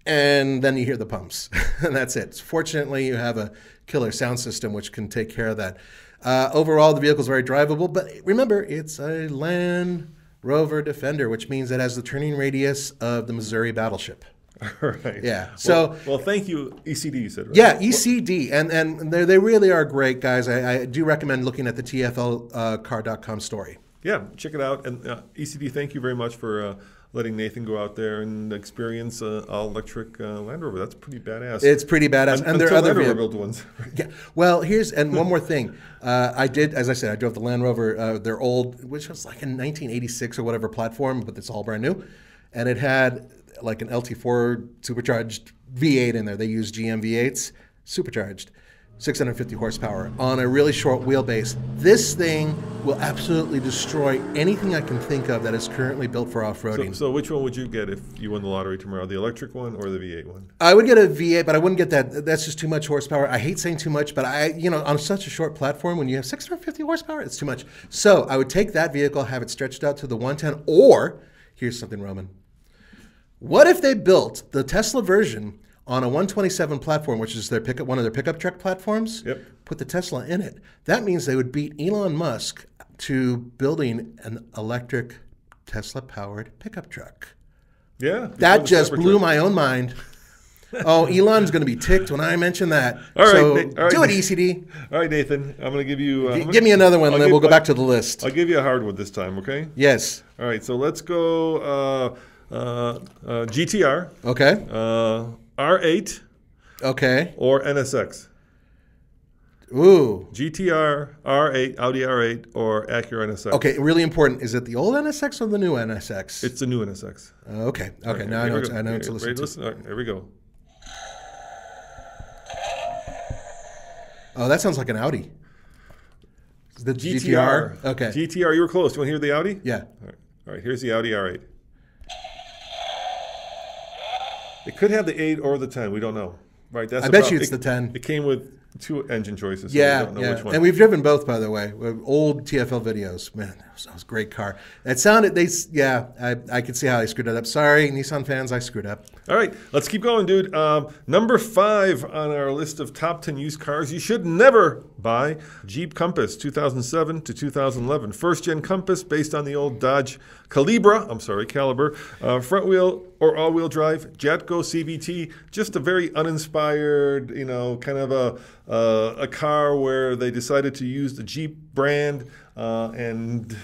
and then you hear the pumps, and that's it. Fortunately, you have a killer sound system which can take care of that. Uh, overall, the vehicle is very drivable, but remember, it's a Land Rover Defender, which means it has the turning radius of the Missouri battleship. All right. Yeah. Well, so. Well, thank you, E C D. You said. Right? Yeah, E C D, and and they really are great guys. I, I do recommend looking at the T F L car dot com uh, story. Yeah, check it out. And uh, E C D, thank you very much for uh, letting Nathan go out there and experience uh, all electric uh, Land Rover. That's pretty badass. It's pretty badass, Un and there are other Land Rover built ones. Yeah. Well, here's and one more thing. Uh, I did, as I said, I drove the Land Rover, uh, their old, which was like in nineteen eighty-six or whatever platform, but it's all brand new, and it had like an L T four supercharged V eight in there. They use G M V eights, supercharged, six hundred fifty horsepower on a really short wheelbase. This thing will absolutely destroy anything I can think of that is currently built for off-roading. So, so which one would you get if you won the lottery tomorrow, the electric one or the V eight one? I would get a V eight, but I wouldn't get that. That's just too much horsepower. I hate saying too much, but I, you know, on such a short platform, when you have six hundred fifty horsepower, it's too much. So I would take that vehicle, have it stretched out to the one ten, or here's something, Roman. What if they built the Tesla version on a one twenty-seven platform, which is their pickup, one of their pickup truck platforms? Yep. Put the Tesla in it. That means they would beat Elon Musk to building an electric Tesla-powered pickup truck. Yeah. That just blew my own mind. Oh, Elon's going to be ticked when I mention that. All right, so all right, do it, E C D. All right, Nathan. I'm going to give you... Uh, give me another one, I'll and then we'll go back to the list. I'll give you a hard one this time, okay? Yes. All right, so let's go... Uh, Uh, uh, G T R. Okay. Uh, R eight. Okay. Or N S X. Ooh. G T R, R eight, Audi R eight, or Acura N S X. Okay, really important. Is it the old N S X or the new N S X? It's the new N S X. Uh, okay. Okay, right, now I know, it's, I know it's to listen to. Listen? All right, here we go. Oh, that sounds like an Audi. The G T R. G T R. Okay. G T R, you were close. Do you want to hear the Audi? Yeah. All right, all right, here's the Audi R eight. It could have the eight or the ten. We don't know, right? That's I bet problem. you it's it, the ten. It came with two engine choices. So yeah, we don't know yeah. Which one. And we've driven both, by the way. Old T F L videos. Man, that was, that was a great car. That sounded. They yeah. I I could see how I screwed it up. Sorry, Nissan fans, I screwed up. All right, let's keep going, dude. Um, number five on our list of top ten used cars you should never buy: Jeep Compass, two thousand seven to two thousand eleven, first gen Compass based on the old Dodge Calibra. I'm sorry, Caliber. Uh, front wheel or all-wheel drive, Jatco C V T, just a very uninspired, you know, kind of a, uh, a car where they decided to use the Jeep brand uh, and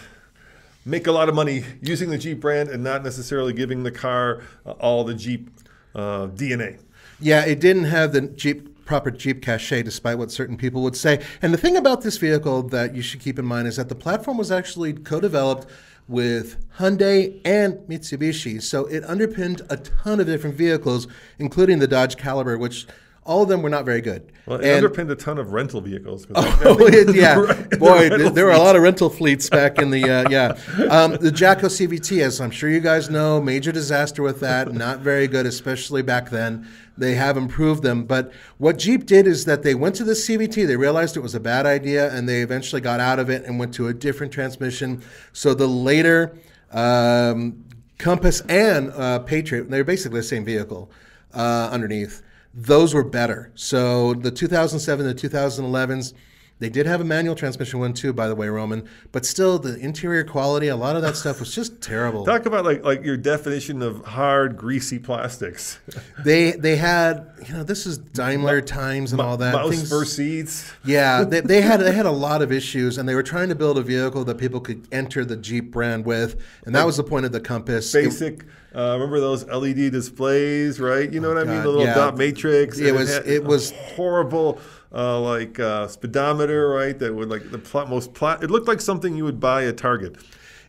make a lot of money using the Jeep brand and not necessarily giving the car uh, all the Jeep uh, D N A. Yeah, it didn't have the Jeep proper Jeep cachet, despite what certain people would say. And the thing about this vehicle that you should keep in mind is that the platform was actually co-developed with Hyundai and Mitsubishi. So it underpinned a ton of different vehicles, including the Dodge Caliber, which all of them were not very good. Well, it and, underpinned a ton of rental vehicles. Oh, it, yeah. The, Boy, the there were a lot of rental fleets back in the, uh, yeah. Um, the Jatco C V T, as I'm sure you guys know, major disaster with that. Not very good, especially back then. They have improved them. But what Jeep did is that they went to the C V T. They realized it was a bad idea, and they eventually got out of it and went to a different transmission. So the later um, Compass and uh, Patriot, they were basically the same vehicle uh, underneath. Those were better. So the two thousand seven, the two thousand elevens, they did have a manual transmission one too, by the way, Roman. But still, the interior quality, a lot of that stuff was just terrible. Talk about like like your definition of hard, greasy plastics. They they had, you know, this is Daimler times and all that. Mouse fur seats. Yeah, they, they had they had a lot of issues, and they were trying to build a vehicle that people could enter the Jeep brand with, and that was the point of the Compass. Basic. It, Uh, remember those L E D displays, right? You know oh, what I God, mean? The little yeah. dot matrix. It was it, it was horrible, uh, like uh, speedometer, right? That would like the pl most plat. It looked like something you would buy at Target.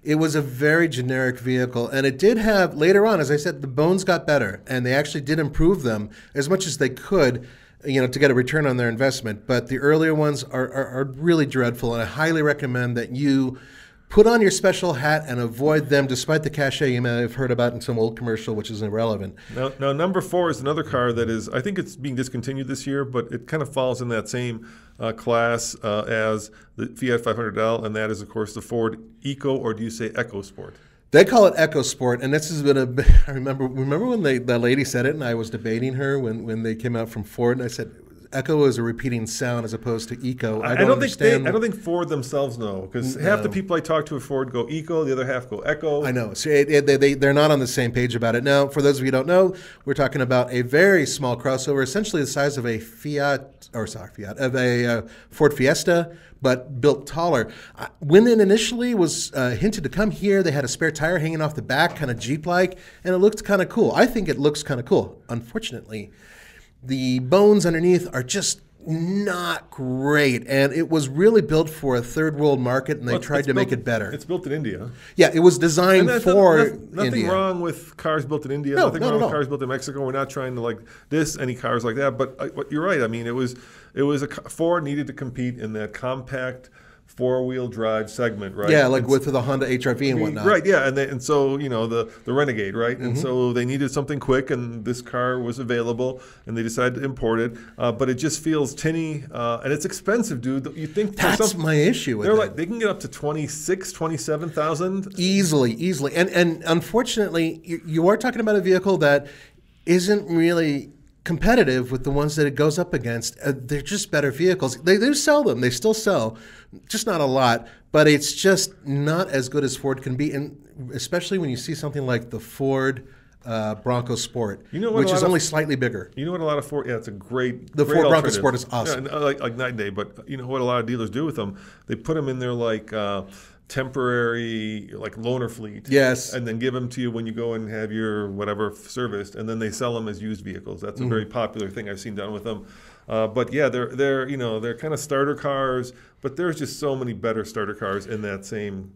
It was a very generic vehicle, and it did have later on, as I said, the bones got better, and they actually did improve them as much as they could, you know, to get a return on their investment. But the earlier ones are are, are really dreadful, and I highly recommend that you put on your special hat and avoid them, despite the cachet you may have heard about in some old commercial, which is irrelevant. Now, now number four is another car that is, I think it's being discontinued this year, but it kind of falls in that same uh, class uh, as the Fiat five hundred L, and that is, of course, the Ford Eco, or do you say Eco Sport? They call it EcoSport, and this has been a. I remember remember when they, the lady said it, and I was debating her when, when they came out from Ford, and I said, "Echo is a repeating sound as opposed to eco." I don't, I don't understand. Think they, I don't think Ford themselves know, because no. half the people I talk to at Ford go eco, the other half go echo. I know. So it, it, they, they they're not on the same page about it. Now, for those of you who don't know, we're talking about a very small crossover, essentially the size of a Fiat, or sorry, Fiat of a uh, Ford Fiesta, but built taller. When it initially was uh, hinted to come here, they had a spare tire hanging off the back, kind of Jeep-like, and it looked kind of cool. I think it looks kind of cool. Unfortunately, the bones underneath are just not great, and it was really built for a third world market, and they well, tried to built, make it better. It's built in India. Yeah, it was designed that's for not, that's nothing India. wrong with cars built in India. No, nothing not wrong with cars built in Mexico. We're not trying to like this any cars like that. But uh, you're right. I mean, it was it was a Ford needed to compete in that compact four-wheel drive segment, right? Yeah, like it's, with the Honda H R V and whatnot. Right, yeah, and they, and so, you know, the, the Renegade, right? Mm-hmm. And so they needed something quick, and this car was available, and they decided to import it. Uh, but it just feels tinny, uh, and it's expensive, dude. You think That's my issue with they're it. Like, they can get up to twenty-six thousand, twenty-seven thousand. Easily, easily. And, and unfortunately, you, you are talking about a vehicle that isn't really competitive with the ones that it goes up against. Uh, they're just better vehicles. They do sell them. They still sell, just not a lot. But it's just not as good as Ford can be, and especially when you see something like the Ford uh, Bronco Sport, you know, which is only of, slightly bigger. You know what a lot of Ford, yeah, it's a great The great Ford Bronco Sport is awesome. Yeah, like, like night and day, but you know what a lot of dealers do with them? They put them in there like uh, temporary, like loaner fleet. Yes. And then give them to you when you go and have your whatever serviced, and then they sell them as used vehicles. That's a mm-hmm. very popular thing I've seen done with them. Uh, but yeah, they're they're you know they're kind of starter cars, but there's just so many better starter cars in that same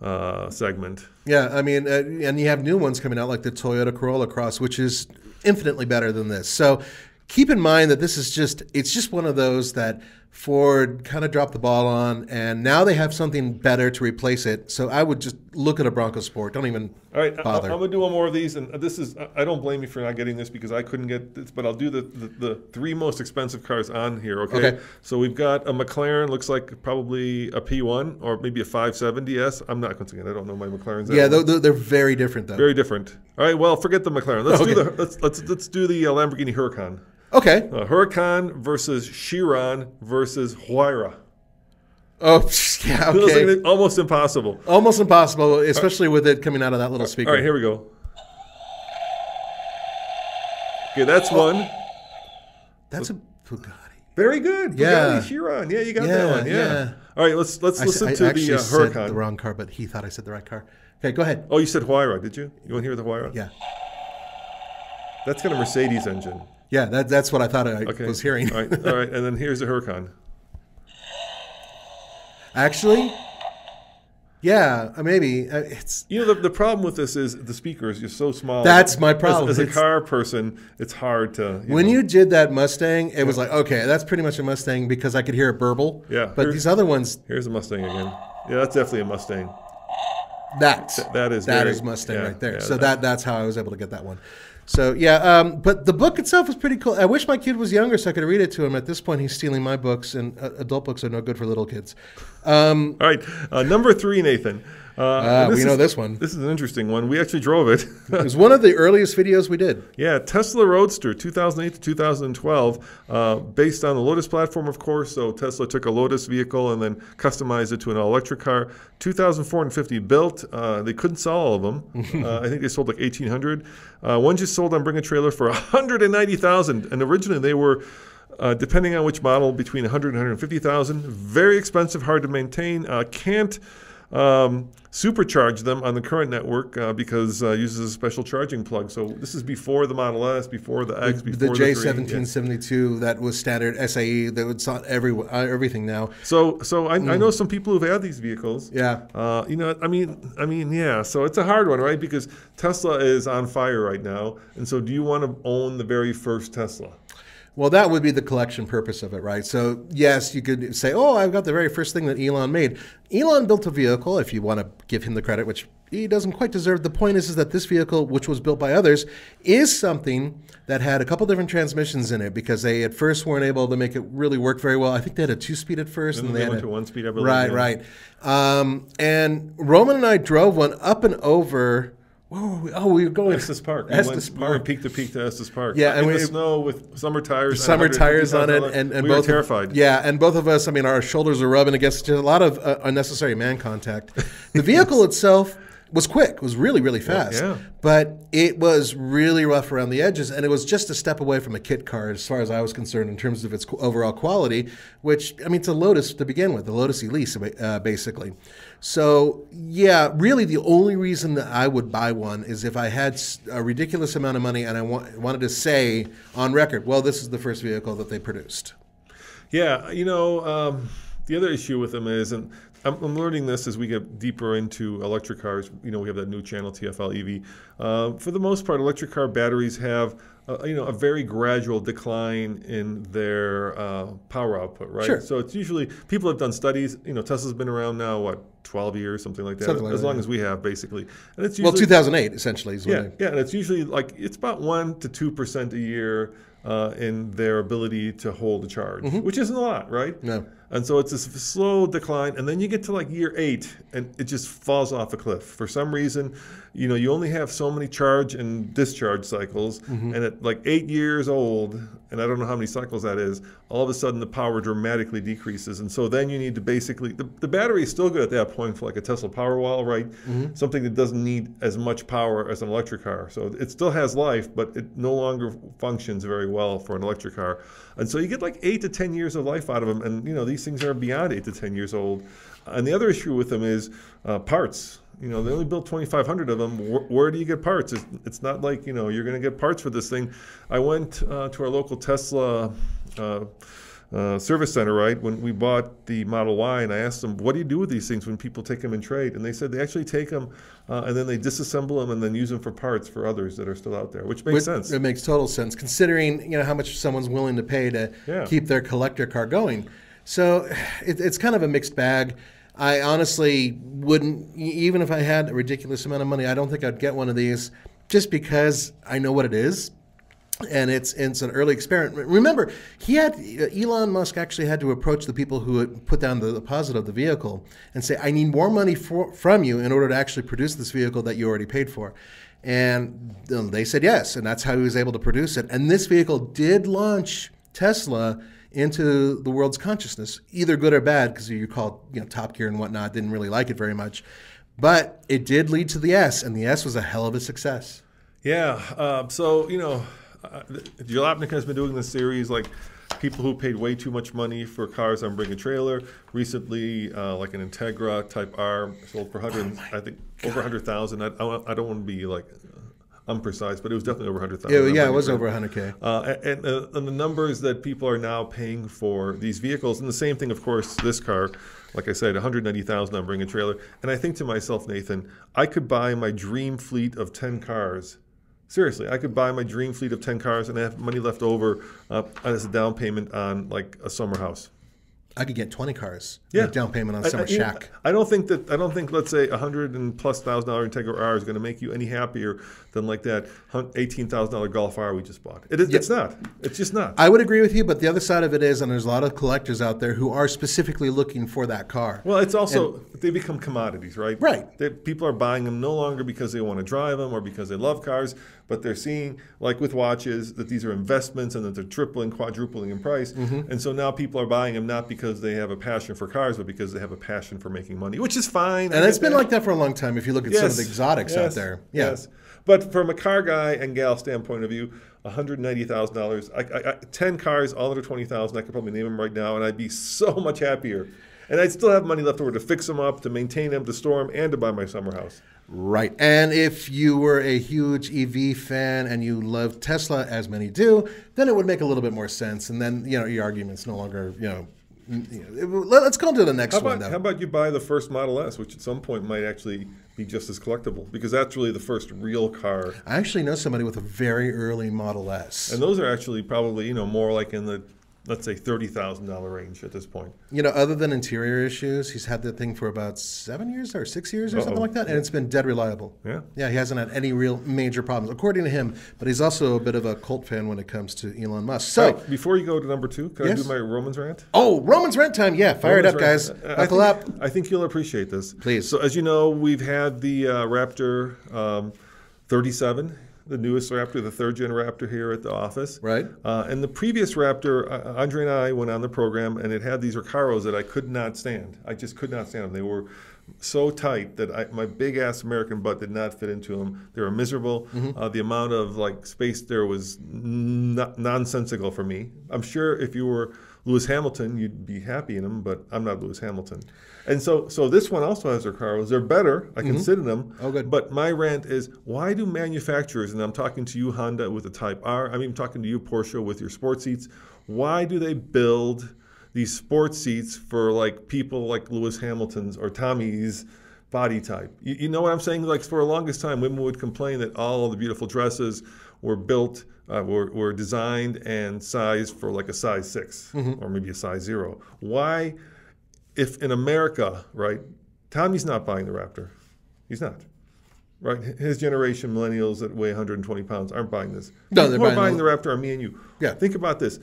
uh, segment. Yeah, I mean, uh, and you have new ones coming out like the Toyota Corolla Cross, which is infinitely better than this. So keep in mind that this is just, it's just one of those that Ford kind of dropped the ball on, and now they have something better to replace it. So I would just look at a Bronco Sport. Don't even All right, bother. I, I'm going to do one more of these, and this is, I don't blame you for not getting this because I couldn't get this, but I'll do the, the, the three most expensive cars on here, okay? okay? So we've got a McLaren, looks like probably a P one or maybe a five seventy S. I'm not, once again, I don't know my McLarens. Yeah, they're, they're very different though. Very different. All right, well, forget the McLaren. Let's okay. do the let's let's let's do the uh, Lamborghini Huracan. Okay. Uh, Huracan versus Chiron versus Huayra. Oh, yeah, okay. Almost impossible. Almost impossible, especially right. with it coming out of that little speaker. All right, here we go. Okay, that's one. That's a Bugatti. Very good. Bugatti yeah. Chiron. Yeah, you got yeah, that one. Yeah. yeah. All right, let's let's listen I, I to the uh, Huracan. I said the wrong car, but he thought I said the right car. Okay, go ahead. Oh, you said Huayra, did you? You want to hear the Huayra? Yeah. That's got a Mercedes engine. Yeah, that, that's what I thought I okay. was hearing. All right, all right, and then here's the Huracan. Actually, yeah, maybe it's. You know, the, the problem with this is the speakers. You're so small. That's my problem. As, as a car person, it's hard to. You when know. you did that Mustang, it yeah. was like, okay, that's pretty much a Mustang because I could hear it burble. Yeah, but these other ones. Here's a Mustang again. Yeah, that's definitely a Mustang. That Th that is that very, is Mustang yeah, right there. Yeah, so that that's how I was able to get that one. So, yeah, um, but the book itself is pretty cool. I wish my kid was younger so I could read it to him. At this point, he's stealing my books, and uh, adult books are no good for little kids. Um, All right, uh, number three, Nathan. Uh, uh, we is, know this one. This is an interesting one. We actually drove it. It was one of the earliest videos we did. Yeah, Tesla Roadster, two thousand eight to two thousand twelve, uh, based on the Lotus platform, of course. So Tesla took a Lotus vehicle and then customized it to an all-electric car. two thousand four hundred fifty built. Uh, they couldn't sell all of them. uh, I think they sold like eighteen hundred. Uh, one just sold on Bring a Trailer for one hundred ninety thousand dollars. And originally they were... Uh, depending on which model, between one hundred and one hundred fifty thousand. Very expensive, hard to maintain. Uh, can't um, supercharge them on the current network uh, because it uh, uses a special charging plug. So this is before the Model S, before the X, before the, the J seventeen seventy-two. Yeah. That was standard S A E. That was on every, uh, everything now. So, so I, mm. I know some people who've had these vehicles. Yeah. Uh, you know, I mean, I mean, yeah. So it's a hard one, right? Because Tesla is on fire right now, and so do you want to own the very first Tesla? Well, that would be the collection purpose of it, right? So yes, you could say, oh, I've got the very first thing that Elon made. Elon built a vehicle, if you want to give him the credit, which he doesn't quite deserve. The point is, is that this vehicle, which was built by others, is something that had a couple different transmissions in it, because they at first weren't able to make it really work very well. I think they had a two-speed at first. And, and they, they went to one-speed, I believe. Right, right. Um, and Roman and I drove one up and over... Whoa, we, oh, we were going Estes Park. We Estes went, Park. We were peak to peak to Estes Park. Yeah, in and we, the snow with summer tires. Summer tires on it, and, and we both were terrified. Of, yeah, and both of us. I mean, our shoulders are rubbing against each other. A lot of uh, unnecessary man contact. The vehicle itself was quick. Was really, really fast. Yeah, yeah. But it was really rough around the edges, and it was just a step away from a kit car, as far as I was concerned, in terms of its overall quality. Which, I mean, it's a Lotus to begin with, the Lotus Elise, uh, basically. So yeah, really, the only reason that I would buy one is if I had a ridiculous amount of money and I wa- wanted to say on record, well, this is the first vehicle that they produced. Yeah, you know, um, the other issue with them is, and I'm, I'm learning this as we get deeper into electric cars. You know, we have that new channel, T F L E V. Uh, for the most part, electric car batteries have Uh, you know, a very gradual decline in their uh, power output, right? Sure. So it's usually, people have done studies, you know, Tesla's been around now, what, twelve years, something like that, something like as that, long yeah. as we have, basically. And it's usually, well, two thousand eight, essentially. Is yeah, what I, yeah, and it's usually like, it's about one percent to two percent a year uh, in their ability to hold a charge, mm-hmm. which isn't a lot, right? No. And so it's this slow decline, and then you get to like year eight, and it just falls off a cliff. For some reason, you know, you only have so many charge and discharge cycles, mm-hmm. and at like eight years old, and I don't know how many cycles that is, all of a sudden the power dramatically decreases. And so then you need to basically, the, the battery is still good at that point for like a Tesla Powerwall, right? Mm-hmm. Something that doesn't need as much power as an electric car. So it still has life, but it no longer functions very well for an electric car. And so you get like eight to ten years of life out of them, and you know, these things are beyond eight to ten years old. And the other issue with them is uh, parts. You know, they only built twenty-five hundred of them. Where, where do you get parts? It's, it's not like, you know, you're going to get parts for this thing. I went uh, to our local Tesla uh, uh, service center, right, when we bought the Model Y, and I asked them, what do you do with these things when people take them in trade? And they said they actually take them uh, and then they disassemble them and then use them for parts for others that are still out there, which makes which, sense. It makes total sense, considering, you know, how much someone's willing to pay to yeah. keep their collector car going. So it, it's kind of a mixed bag. I honestly wouldn't, even if I had a ridiculous amount of money, I don't think I'd get one of these, just because I know what it is, and it's it's an early experiment. Remember, he had Elon Musk actually had to approach the people who had put down the deposit of the vehicle and say, I need more money for, from you in order to actually produce this vehicle that you already paid for. And they said yes, and that's how he was able to produce it. And this vehicle did launch Tesla into the world's consciousness, either good or bad, because you recall, you know, Top Gear and whatnot didn't really like it very much, but it did lead to the S, and the S was a hell of a success. Yeah, uh, so you know, uh, Jalopnik has been doing this series like people who paid way too much money for cars on Bring a Trailer. Recently, uh, like an Integra Type R sold for one hundred, oh I think God. over one hundred thousand. I, I don't want to be like unprecise, but it was definitely over one hundred thousand. Yeah, yeah, it was over one hundred K. Uh, and, uh, and the numbers that people are now paying for these vehicles, and the same thing, of course, this car, like I said, one hundred ninety thousand dollars on Bring a Trailer. And I think to myself, Nathan, I could buy my dream fleet of ten cars. Seriously, I could buy my dream fleet of ten cars and have money left over uh, as a down payment on like a summer house. I could get twenty cars. Yeah, down payment on a summer I, I, shack. I don't think that I don't think let's say a hundred and plus thousand dollar Integra R is going to make you any happier than like that eighteen thousand dollar Golf R we just bought. It is. Yep. It's not. It's just not. I would agree with you, but the other side of it is, and there's a lot of collectors out there who are specifically looking for that car. Well, it's also and, they become commodities, right? Right. They, people are buying them no longer because they want to drive them or because they love cars, but they're seeing, like with watches, that these are investments and that they're tripling, quadrupling in price, mm-hmm. and so now people are buying them not because they have a passion for cars, but because they have a passion for making money, which is fine. And it's been like that for a long time if you look at yes, some of the exotics yes, out there. Yeah. Yes. But from a car guy and gal standpoint of view, one hundred ninety thousand dollars, I, I, ten cars, all under twenty thousand dollars, I could probably name them right now, and I'd be so much happier. And I'd still have money left over to fix them up, to maintain them, to store them, and to buy my summer house. Right. And if you were a huge E V fan and you love Tesla, as many do, then it would make a little bit more sense. And then, you know, your argument's no longer, you know, Let's go to the next how about, one. Though. How about you buy the first Model S, which at some point might actually be just as collectible, because that's really the first real car. I actually know somebody with a very early Model S, and those are actually probably you know more like in the let's say thirty thousand dollar range at this point. You know, other than interior issues, he's had that thing for about seven years or six years or Uh-oh. something like that, and it's been dead reliable. Yeah, yeah, he hasn't had any real major problems, according to him. But he's also a bit of a cult fan when it comes to Elon Musk. So right, before you go to number two, can yes? I do my Roman's rant? Oh, Roman's rant time! Yeah, fire Roman's it up, guys! Rant. Buckle I think, up! I think you'll appreciate this. Please. So as you know, we've had the uh, Raptor um, thirty-seven. The newest Raptor, the third-gen Raptor here at the office. Right. Uh, and the previous Raptor, uh, Andre and I went on the program, and it had these Recaros that I could not stand. I just could not stand them. They were so tight that I, my big-ass American butt did not fit into them. They were miserable. Mm-hmm. uh, the amount of like space there was not nonsensical for me. I'm sure if you were Lewis Hamilton, you'd be happy in them, but I'm not Lewis Hamilton. And so so this one also has Recaros. They're better. I can mm-hmm. sit in them. Oh, good. But my rant is, why do manufacturers, and I'm talking to you, Honda, with the Type R, I'm even talking to you, Porsche, with your sport seats, why do they build these sports seats for like people like Lewis Hamilton's or Tommy's body type? You, you know what I'm saying? Like for the longest time, women would complain that all the beautiful dresses were built, uh, were, were designed and sized for like a size six mm-hmm. or maybe a size zero. Why, if in America, right, Tommy's not buying the Raptor. He's not. Right? His generation, millennials that weigh one hundred twenty pounds, aren't buying this. No, they're buying, buying the Raptor are me and you. Yeah. Think about this.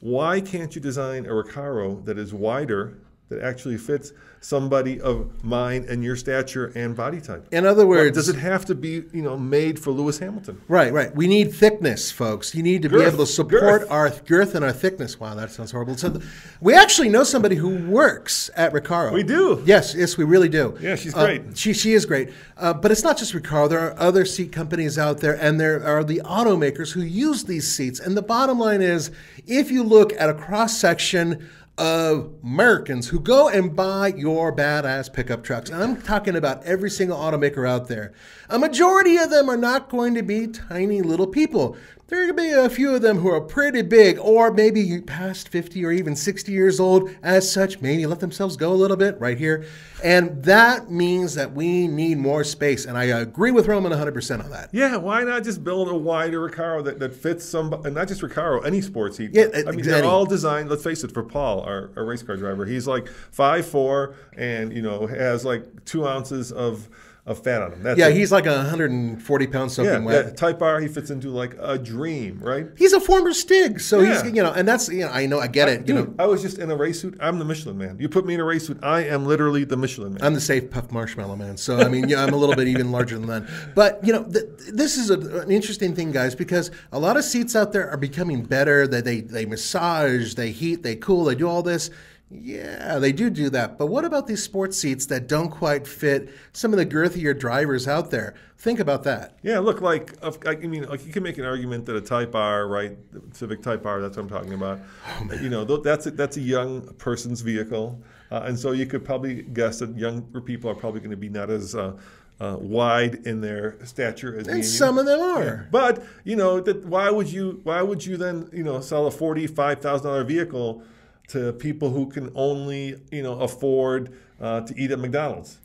Why can't you design a Recaro that is wider, that actually fits somebody of mine and your stature and body type? In other words, does it have to be, you know, made for Lewis Hamilton? Right, right. We need thickness, folks. You need to girth, be able to support girth. our girth and our thickness. Wow, that sounds horrible. So the, we actually know somebody who works at Recaro. We do. Yes, yes, we really do. Yeah, she's uh, great. She she is great. Uh, but it's not just Recaro. There are other seat companies out there, and there are the automakers who use these seats. And the bottom line is, if you look at a cross-section of Americans who go and buy your badass pickup trucks, and I'm talking about every single automaker out there, a majority of them are not going to be tiny little people. There are going to be a few of them who are pretty big, or maybe past fifty or even sixty years old. As such, maybe let themselves go a little bit right here. And that means that we need more space. And I agree with Roman one hundred percent on that. Yeah, why not just build a wider Recaro that, that fits some, and not just Recaro, any sports seat. Yeah, I mean, exactly. They're all designed, let's face it, for Paul, our, our race car driver. He's like five foot four and, you know, has like two ounces of... of fat on him. That's yeah, it. He's like a one hundred forty pounds something yeah, wet. Yeah, Type R, he fits into like a dream, right? He's a former Stig, so yeah. he's, you know, and that's, you know, I know, I get I, it. Dude, you know, I was just in a race suit. I'm the Michelin Man. You put me in a race suit, I am literally the Michelin Man. I'm the safe puff marshmallow man. So, I mean, yeah, I'm a little bit even larger than that. But, you know, th this is a, an interesting thing, guys, because a lot of seats out there are becoming better. They, they, they massage, they heat, they cool, they do all this. Yeah, they do do that. But what about these sports seats that don't quite fit some of the girthier drivers out there? Think about that. Yeah, look, like, I mean, like you can make an argument that a Type R, right, Civic Type R, that's what I'm talking about. Oh, man. You know, that's a, that's a young person's vehicle. Uh, and so you could probably guess that younger people are probably going to be not as uh, uh, wide in their stature as me and you. Some of them are. Yeah. But, you know, that, why would you, why would you then, you know, sell a forty-five thousand dollar vehicle to people who can only, you know, afford uh, to eat at McDonald's?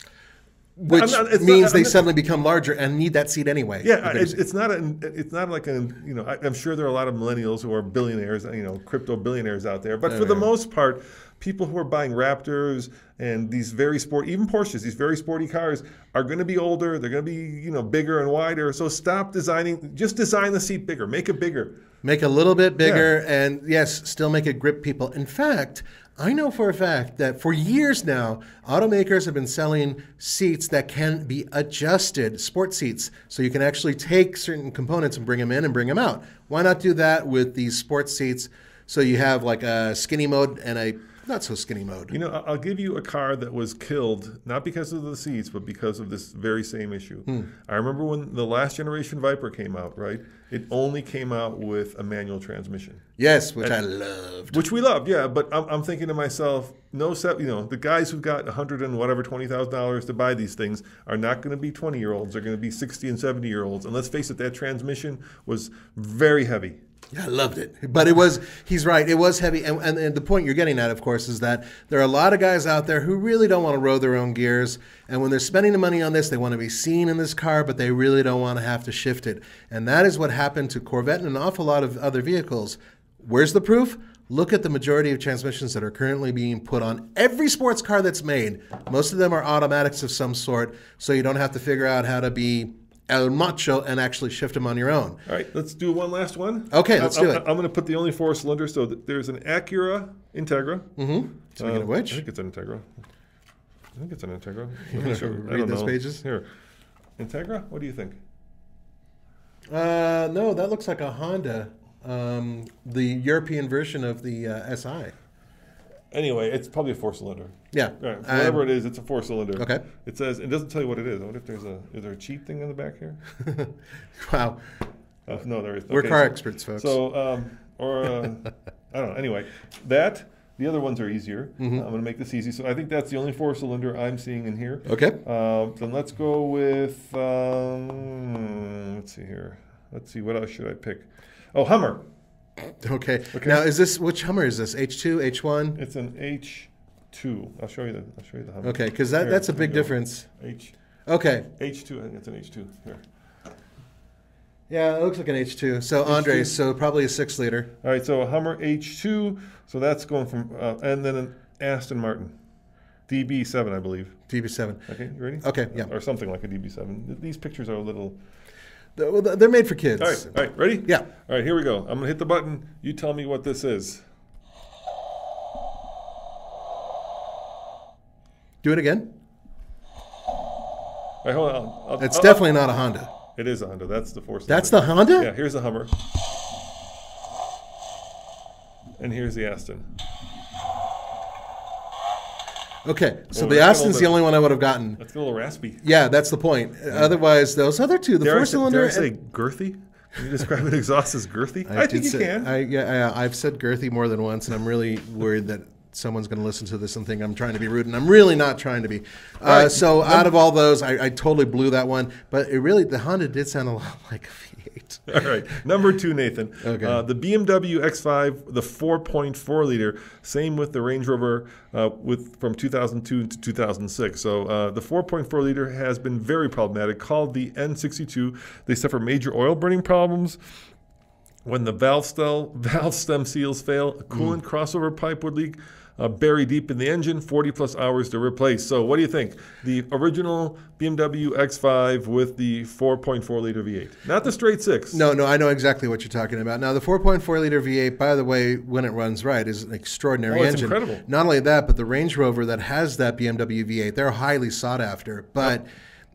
Which not, means not, they not, suddenly become larger and need that seat anyway. Yeah, it's, it's not a, it's not like a, you know, I, I'm sure there are a lot of millennials who are billionaires, you know, crypto billionaires out there. But oh, for yeah. the most part, people who are buying Raptors and these very sport, even Porsches, these very sporty cars are going to be older. They're going to be, you know, bigger and wider. So stop designing, just design the seat bigger, make it bigger. Make it a little bit bigger yeah. and, yes, still make it grip people. In fact, I know for a fact that for years now, automakers have been selling seats that can be adjusted, sports seats, so you can actually take certain components and bring them in and bring them out. Why not do that with these sports seats so you have like a skinny mode and a not so skinny mode? You know, I'll give you a car that was killed, not because of the seats, but because of this very same issue. Hmm. I remember when the last generation Viper came out, right? It only came out with a manual transmission. Yes, which and, I loved. Which we loved, yeah. But I'm, I'm thinking to myself, no, you know, the guys who've got a hundred and whatever, twenty thousand dollars to buy these things are not going to be twenty-year-olds. They're going to be sixty and seventy-year-olds. And let's face it, that transmission was very heavy. I loved it. But it was, he's right, it was heavy. And, and, and the point you're getting at, of course, is that there are a lot of guys out there who really don't want to row their own gears. And when they're spending the money on this, they want to be seen in this car, but they really don't want to have to shift it. And that is what happened to Corvette and an awful lot of other vehicles. Where's the proof? Look at the majority of transmissions that are currently being put on every sports car that's made. Most of them are automatics of some sort, so you don't have to figure out how to be El Macho and actually shift them on your own. All right, let's do one last one. Okay, let's I, do I, it. I'm going to put the only four cylinders. So there's an Acura Integra. Mm-hmm. Speaking um, of which? I think it's an Integra. I think it's an Integra. You're going to read those know. pages? Here. Integra? What do you think? Uh, no, that looks like a Honda. Um, the European version of the uh, S I. Anyway, it's probably a four-cylinder. Yeah. Right, whatever um, it is, it's a four-cylinder. Okay. It says, it doesn't tell you what it is. I wonder if there's a, is there a cheap thing in the back here? Wow. Uh, no, there is. Okay, We're car so, experts, folks. So, um, or, uh, I don't know. Anyway, that, the other ones are easier. Mm-hmm. I'm going to make this easy. So I think that's the only four-cylinder I'm seeing in here. Okay. Um, then let's go with, um, let's see here. Let's see, what else should I pick? Oh, Hummer. Okay. Okay. Now, is this, which Hummer is this? H two, H one? It's an H two. I'll show you the, I'll show you the Hummer. Okay, because that, Here, that's a big difference. H. Okay. H two, I think it's an H two. Here. Yeah, it looks like an H two. So, Andres, so probably a six liter. All right, so a Hummer H two. So that's going from, uh, and then an Aston Martin. D B seven, I believe. D B seven. Okay, you ready? Okay, yeah. Or something like a D B seven. These pictures are a little... They're made for kids. All right, all right, ready? Yeah. All right, here we go. I'm going to hit the button. You tell me what this is. Do it again. All right, hold on. I'll, I'll, it's I'll, definitely I'll, not a Honda. It is a Honda. That's the four-cylinder. That's the Honda? Yeah, here's the Hummer. And here's the Aston. Okay, so well, the Aston's the only one I would have gotten. That's a little raspy. Yeah, that's the point. Yeah. Otherwise, those other two, the four-cylinder... Dare I say girthy? Can you describe an exhaust as girthy? I, I think you say, can. I, yeah, I, I've said girthy more than once, and I'm really worried that someone's going to listen to this and think I'm trying to be rude, and I'm really not trying to be. Uh, right. So um, out of all those, I, I totally blew that one. But it really, the Honda did sound a lot like a V eight. All right, number two, Nathan. Okay. Uh, the B M W X five, the four point four liter, same with the Range Rover uh, with from two thousand two to two thousand six. So uh, the four point four liter has been very problematic, called the N sixty-two. They suffer major oil burning problems. When the valve, stel, valve stem seals fail, a coolant mm. crossover pipe would leak. Uh, buried deep in the engine, forty plus hours to replace. So what do you think? The original B M W X five with the four point four liter V eight. Not the straight six. No, no, I know exactly what you're talking about. Now, the four point four liter V eight, by the way, when it runs right, is an extraordinary oh, it's engine. Incredible. Not only that, but the Range Rover that has that B M W V eight, they're highly sought after. But... Oh.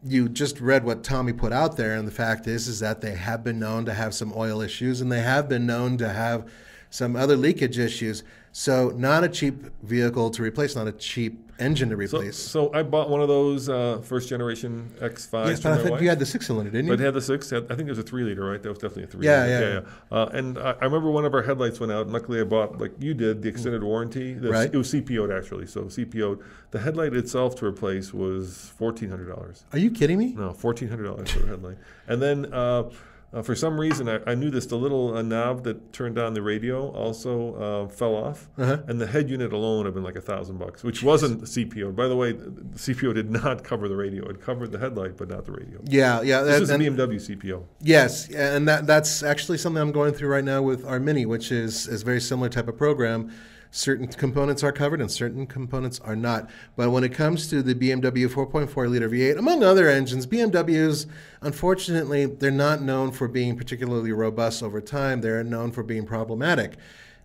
You just read what Tommy put out there, and the fact is is that they have been known to have some oil issues, and they have been known to have some other leakage issues. So not a cheap vehicle to replace, not a cheap engine to replace. So, so I bought one of those uh, first-generation X fives. Yes, but I think wife. you had the six-cylinder, didn't you? But it had the six. I think it was a three-liter, right? That was definitely a three-liter. Yeah, yeah, yeah. yeah. yeah. Uh, and I, I remember one of our headlights went out. And luckily, I bought, like you did, the extended warranty. The, right. It was C P O'd, actually. So C P O'd. The headlight itself to replace was fourteen hundred dollars. Are you kidding me? No, fourteen hundred dollars for a headlight. And then... Uh, Uh, for some reason, I, I knew this, the little uh, knob that turned on the radio also uh, fell off. Uh-huh. And the head unit alone would have been like a thousand bucks, which Jeez. wasn't C P O. By the way, the C P O did not cover the radio. It covered the headlight, but not the radio. Yeah, yeah. This is a B M W C P O. Yes, and that that's actually something I'm going through right now with our Mini, which is, is a very similar type of program. Certain components are covered and certain components are not. But when it comes to the B M W four point four liter V eight, among other engines, B M Ws, unfortunately, they're not known for being particularly robust over time. They're known for being problematic.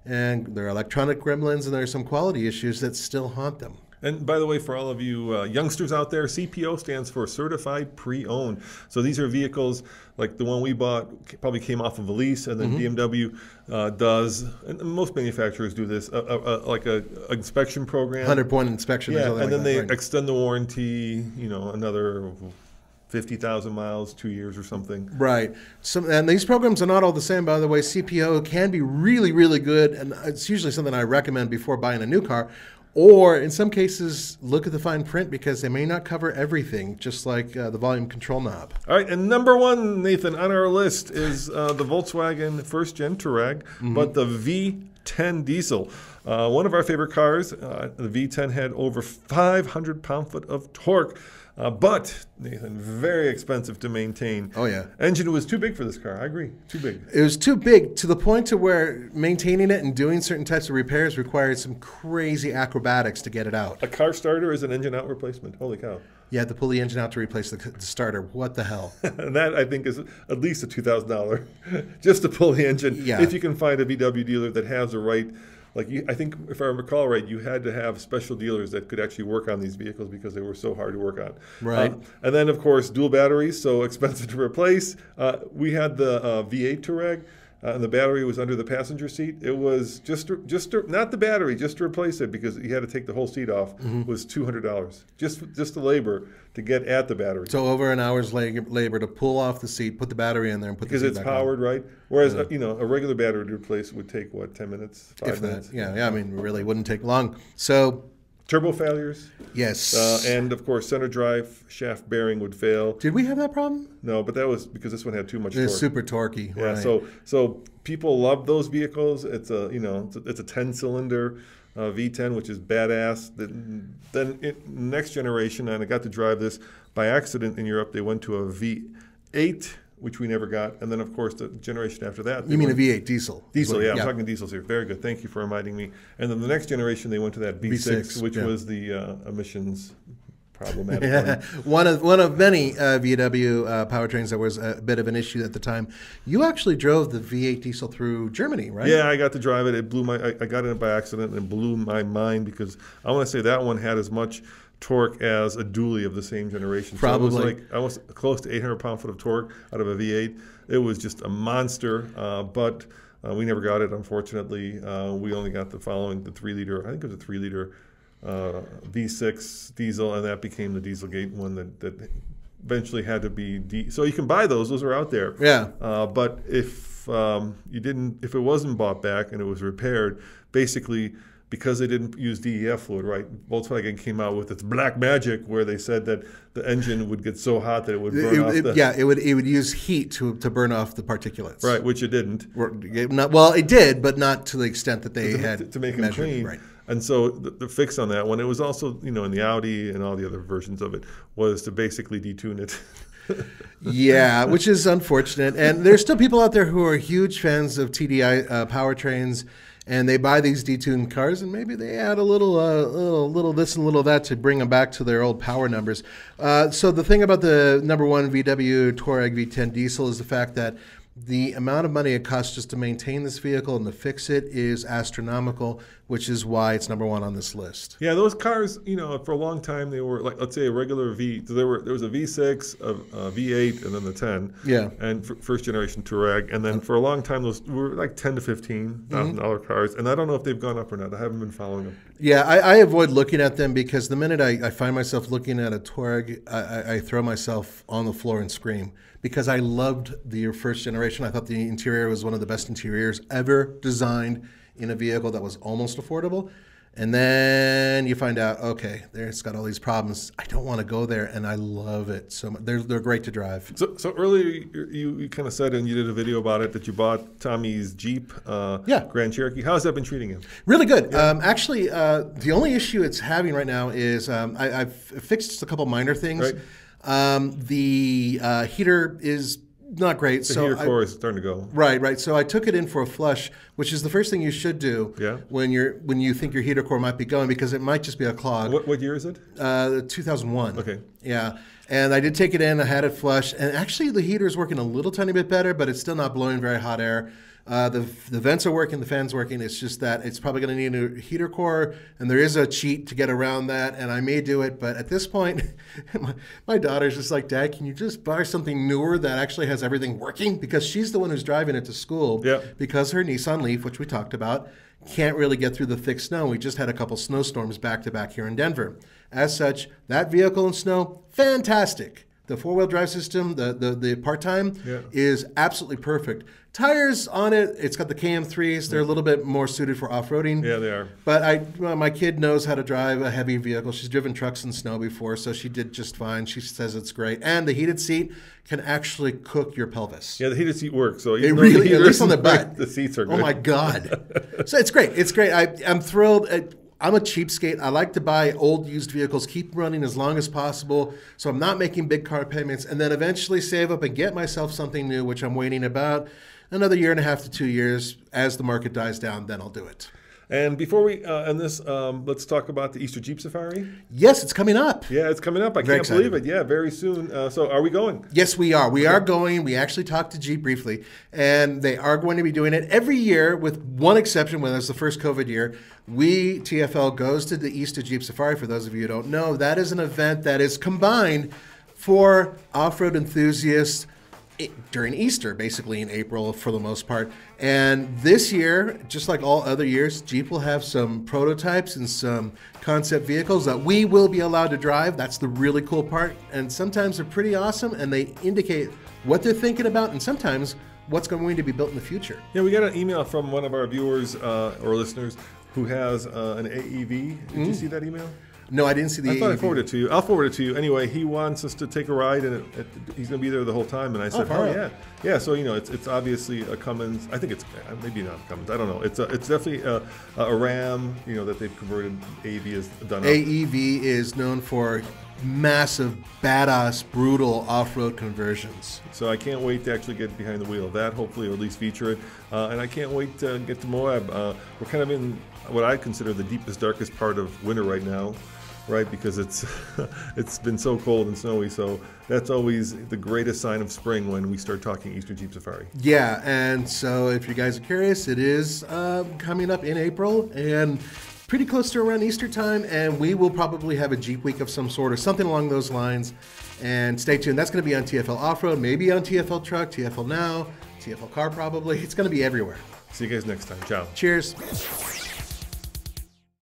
And there are electronic gremlins and there are some quality issues that still haunt them. And by the way, for all of you uh, youngsters out there, C P O stands for Certified Pre-Owned. So these are vehicles like the one we bought probably came off of a lease, and then mm-hmm. B M W uh, does, and most manufacturers do this, a, a, a, like a, a inspection program. hundred point inspection. Yeah, and like then that, they right. extend the warranty, you know, another fifty thousand miles, two years or something. Right. Some, and these programs are not all the same, by the way. C P O can be really, really good, and it's usually something I recommend before buying a new car. Or in some cases, look at the fine print because they may not cover everything, just like uh, the volume control knob. All right, and number one, Nathan, on our list is uh, the Volkswagen first-gen Touareg, mm-hmm. but the V ten diesel. Uh, one of our favorite cars, uh, the V ten had over five hundred pound-foot of torque. Uh, but, Nathan, very expensive to maintain. Oh, yeah. Engine was too big for this car. I agree. Too big. It was too big to the point to where maintaining it and doing certain types of repairs required some crazy acrobatics to get it out. A car starter is an engine out replacement. Holy cow. You had to pull the engine out to replace the, the starter. What the hell? And that, I think, is at least a two thousand dollars just to pull the engine. Yeah. If you can find a V W dealer that has the right... Like you, I think, if I recall right, you had to have special dealers that could actually work on these vehicles because they were so hard to work on. Right. Um, and then, of course, dual batteries, so expensive to replace. Uh, we had the uh, V eight Touareg, uh, and the battery was under the passenger seat. It was just, to, just to, not the battery, just to replace it because you had to take the whole seat off. Mm-hmm. Was two hundred dollars just just the labor to get at the battery. So over an hour's labor to pull off the seat, put the battery in there, and put because the seat back on. Because it's powered, right? Whereas, yeah. you know, a regular battery to replace would take, what, ten minutes, five if minutes? That, yeah, yeah, I mean, really wouldn't take long. So... Turbo failures. Yes. Uh, and, of course, center drive shaft bearing would fail. Did we have that problem? No, but that was because this one had too much it's torque. It's super torquey. Yeah, right. so so people love those vehicles. It's a, you know, it's a ten-cylinder uh, V ten, which is badass. The, then it, next generation, and I got to drive this by accident in Europe. They went to a V eight, which we never got. And then, of course, the generation after that. You mean went, a V eight diesel? Diesel, yeah. I'm yeah. talking diesels here. Very good. Thank you for reminding me. And then the next generation, they went to that V six, V six which yeah. was the uh, emissions problematic one. one, of, one of many uh, V W uh, powertrains that was a bit of an issue at the time. You actually drove the V eight diesel through Germany, right? Yeah, I got to drive it. It blew my. I, I got in it by accident and it blew my mind because I want to say that one had as much torque as a dually of the same generation. Probably. So it was like almost close to eight hundred pound-foot of torque out of a V eight. It was just a monster, uh, but uh, we never got it, unfortunately. Uh, we only got the following, the three-liter, I think it was a three-liter uh, V six diesel, and that became the Dieselgate one that, that eventually had to be... De so you can buy those. Those are out there. Yeah. Uh, but if um, you didn't... If it wasn't bought back and it was repaired, basically... Because they didn't use D E F fluid, right? Volkswagen came out with its black magic, where they said that the engine would get so hot that it would burn it, off. It, the... Yeah, it would. It would use heat to to burn off the particulates. Right, which it didn't. Not, well, it did, but not to the extent that they to, had to make measured, them clean. Right. And so the, the fix on that one, it was also, you know, in the Audi and all the other versions of it, was to basically detune it. Yeah, which is unfortunate. And there's still people out there who are huge fans of T D I uh, powertrains. And they buy these detuned cars, and maybe they add a little, uh, little, little this and a little that to bring them back to their old power numbers. Uh, so the thing about the number one V W Touareg V ten diesel is the fact that the amount of money it costs just to maintain this vehicle and to fix it is astronomical, which is why it's number one on this list. Yeah, those cars, you know, for a long time they were like, let's say a regular V. So there were there was a V six, a, a V eight, and then the ten. Yeah. And first generation Touareg, and then for a long time those were like ten to fifteen thousand dollar cars. And I don't know if they've gone up or not. I haven't been following them. Yeah, I, I avoid looking at them because the minute I, I find myself looking at a Touareg, I, I throw myself on the floor and scream. Because I loved the first generation. I thought the interior was one of the best interiors ever designed in a vehicle that was almost affordable. And then you find out, okay, there it's got all these problems. I don't want to go there, and I love it so much. They're, they're great to drive. So, so earlier you, you kind of said, and you did a video about it, that you bought Tommy's Jeep uh, yeah. Grand Cherokee. How has that been treating him? Really good. Yeah. Um, actually, uh, the only issue it's having right now is um, I, I've fixed just a couple minor things. Right. Um, the uh, heater is not great. The so heater core I, is starting to go. Right, right. So I took it in for a flush, which is the first thing you should do yeah. when you're when you think your heater core might be going, because it might just be a clog. What, what year is it? Uh, two thousand one. Okay. Yeah. And I did take it in. I had it flush. And actually the heater is working a little tiny bit better, but it's still not blowing very hot air. Uh, the, the vents are working, the fan's working. It's just that it's probably going to need a heater core, and there is a cheat to get around that, and I may do it. But at this point, my, my daughter's just like, Dad, can you just buy something newer that actually has everything working? Because she's the one who's driving it to school yep. because her Nissan Leaf, which we talked about, can't really get through the thick snow. We just had a couple snowstorms back-to-back here in Denver. As such, that vehicle in snow, fantastic. The four-wheel drive system, the the, the part-time, yeah. is absolutely perfect. Tires on it, it's got the K M threes. They're a little bit more suited for off-roading. Yeah, they are. But I, well, my kid knows how to drive a heavy vehicle. She's driven trucks in snow before, so she did just fine. She says it's great. And the heated seat can actually cook your pelvis. Yeah, the heated seat works. So it really, at least on the butt. The seats are good. Oh, my God. So it's great. It's great. I, I'm thrilled. At, I'm a cheapskate. I like to buy old used vehicles, keep running as long as possible, so I'm not making big car payments, and then eventually save up and get myself something new, which I'm waiting about another year and a half to two years. As the market dies down, then I'll do it. And before we uh, end this, um, let's talk about the Easter Jeep Safari. Yes, it's coming up. Yeah, it's coming up. I very can't excited. believe it. Yeah, very soon. Uh, so are we going? Yes, we are. We okay. are going. We actually talked to Jeep briefly, and they are going to be doing it every year with one exception, when it was the first COVID year. We, T F L, goes to the Easter Jeep Safari. For those of you who don't know, that is an event that is combined for off-road enthusiasts, It, during Easter, basically in April for the most part. And this year, just like all other years, Jeep will have some prototypes and some concept vehicles that we will be allowed to drive. That's the really cool part. And sometimes they're pretty awesome, and they indicate what they're thinking about, and sometimes what's going to be built in the future. Yeah, we got an email from one of our viewers uh, or listeners who has uh, an A E V. Did mm-hmm. you see that email? No, I didn't see the I thought A E V. I forwarded it to you. I'll forward it to you. Anyway, he wants us to take a ride, and it, it, he's going to be there the whole time. And I said, oh, oh yeah. Yeah, so, you know, it's, it's obviously a Cummins. I think it's maybe not a Cummins. I don't know. It's, a, it's definitely a, a Ram, you know, that they've converted. A E V is done up. A E V is known for massive, badass, brutal off-road conversions. So I can't wait to actually get behind the wheel of that, hopefully, or at least feature it. Uh, and I can't wait to get to Moab. Uh, we're kind of in what I consider the deepest, darkest part of winter right now. Right, because it's it's been so cold and snowy, so that's always the greatest sign of spring when we start talking Easter Jeep Safari. Yeah, and so if you guys are curious, it is uh, coming up in April and pretty close to around Easter time, and we will probably have a Jeep week of some sort or something along those lines. And stay tuned. That's going to be on T F L Off-Road, maybe on T F L Truck, T F L Now, T F L Car probably. It's going to be everywhere. See you guys next time. Ciao. Cheers.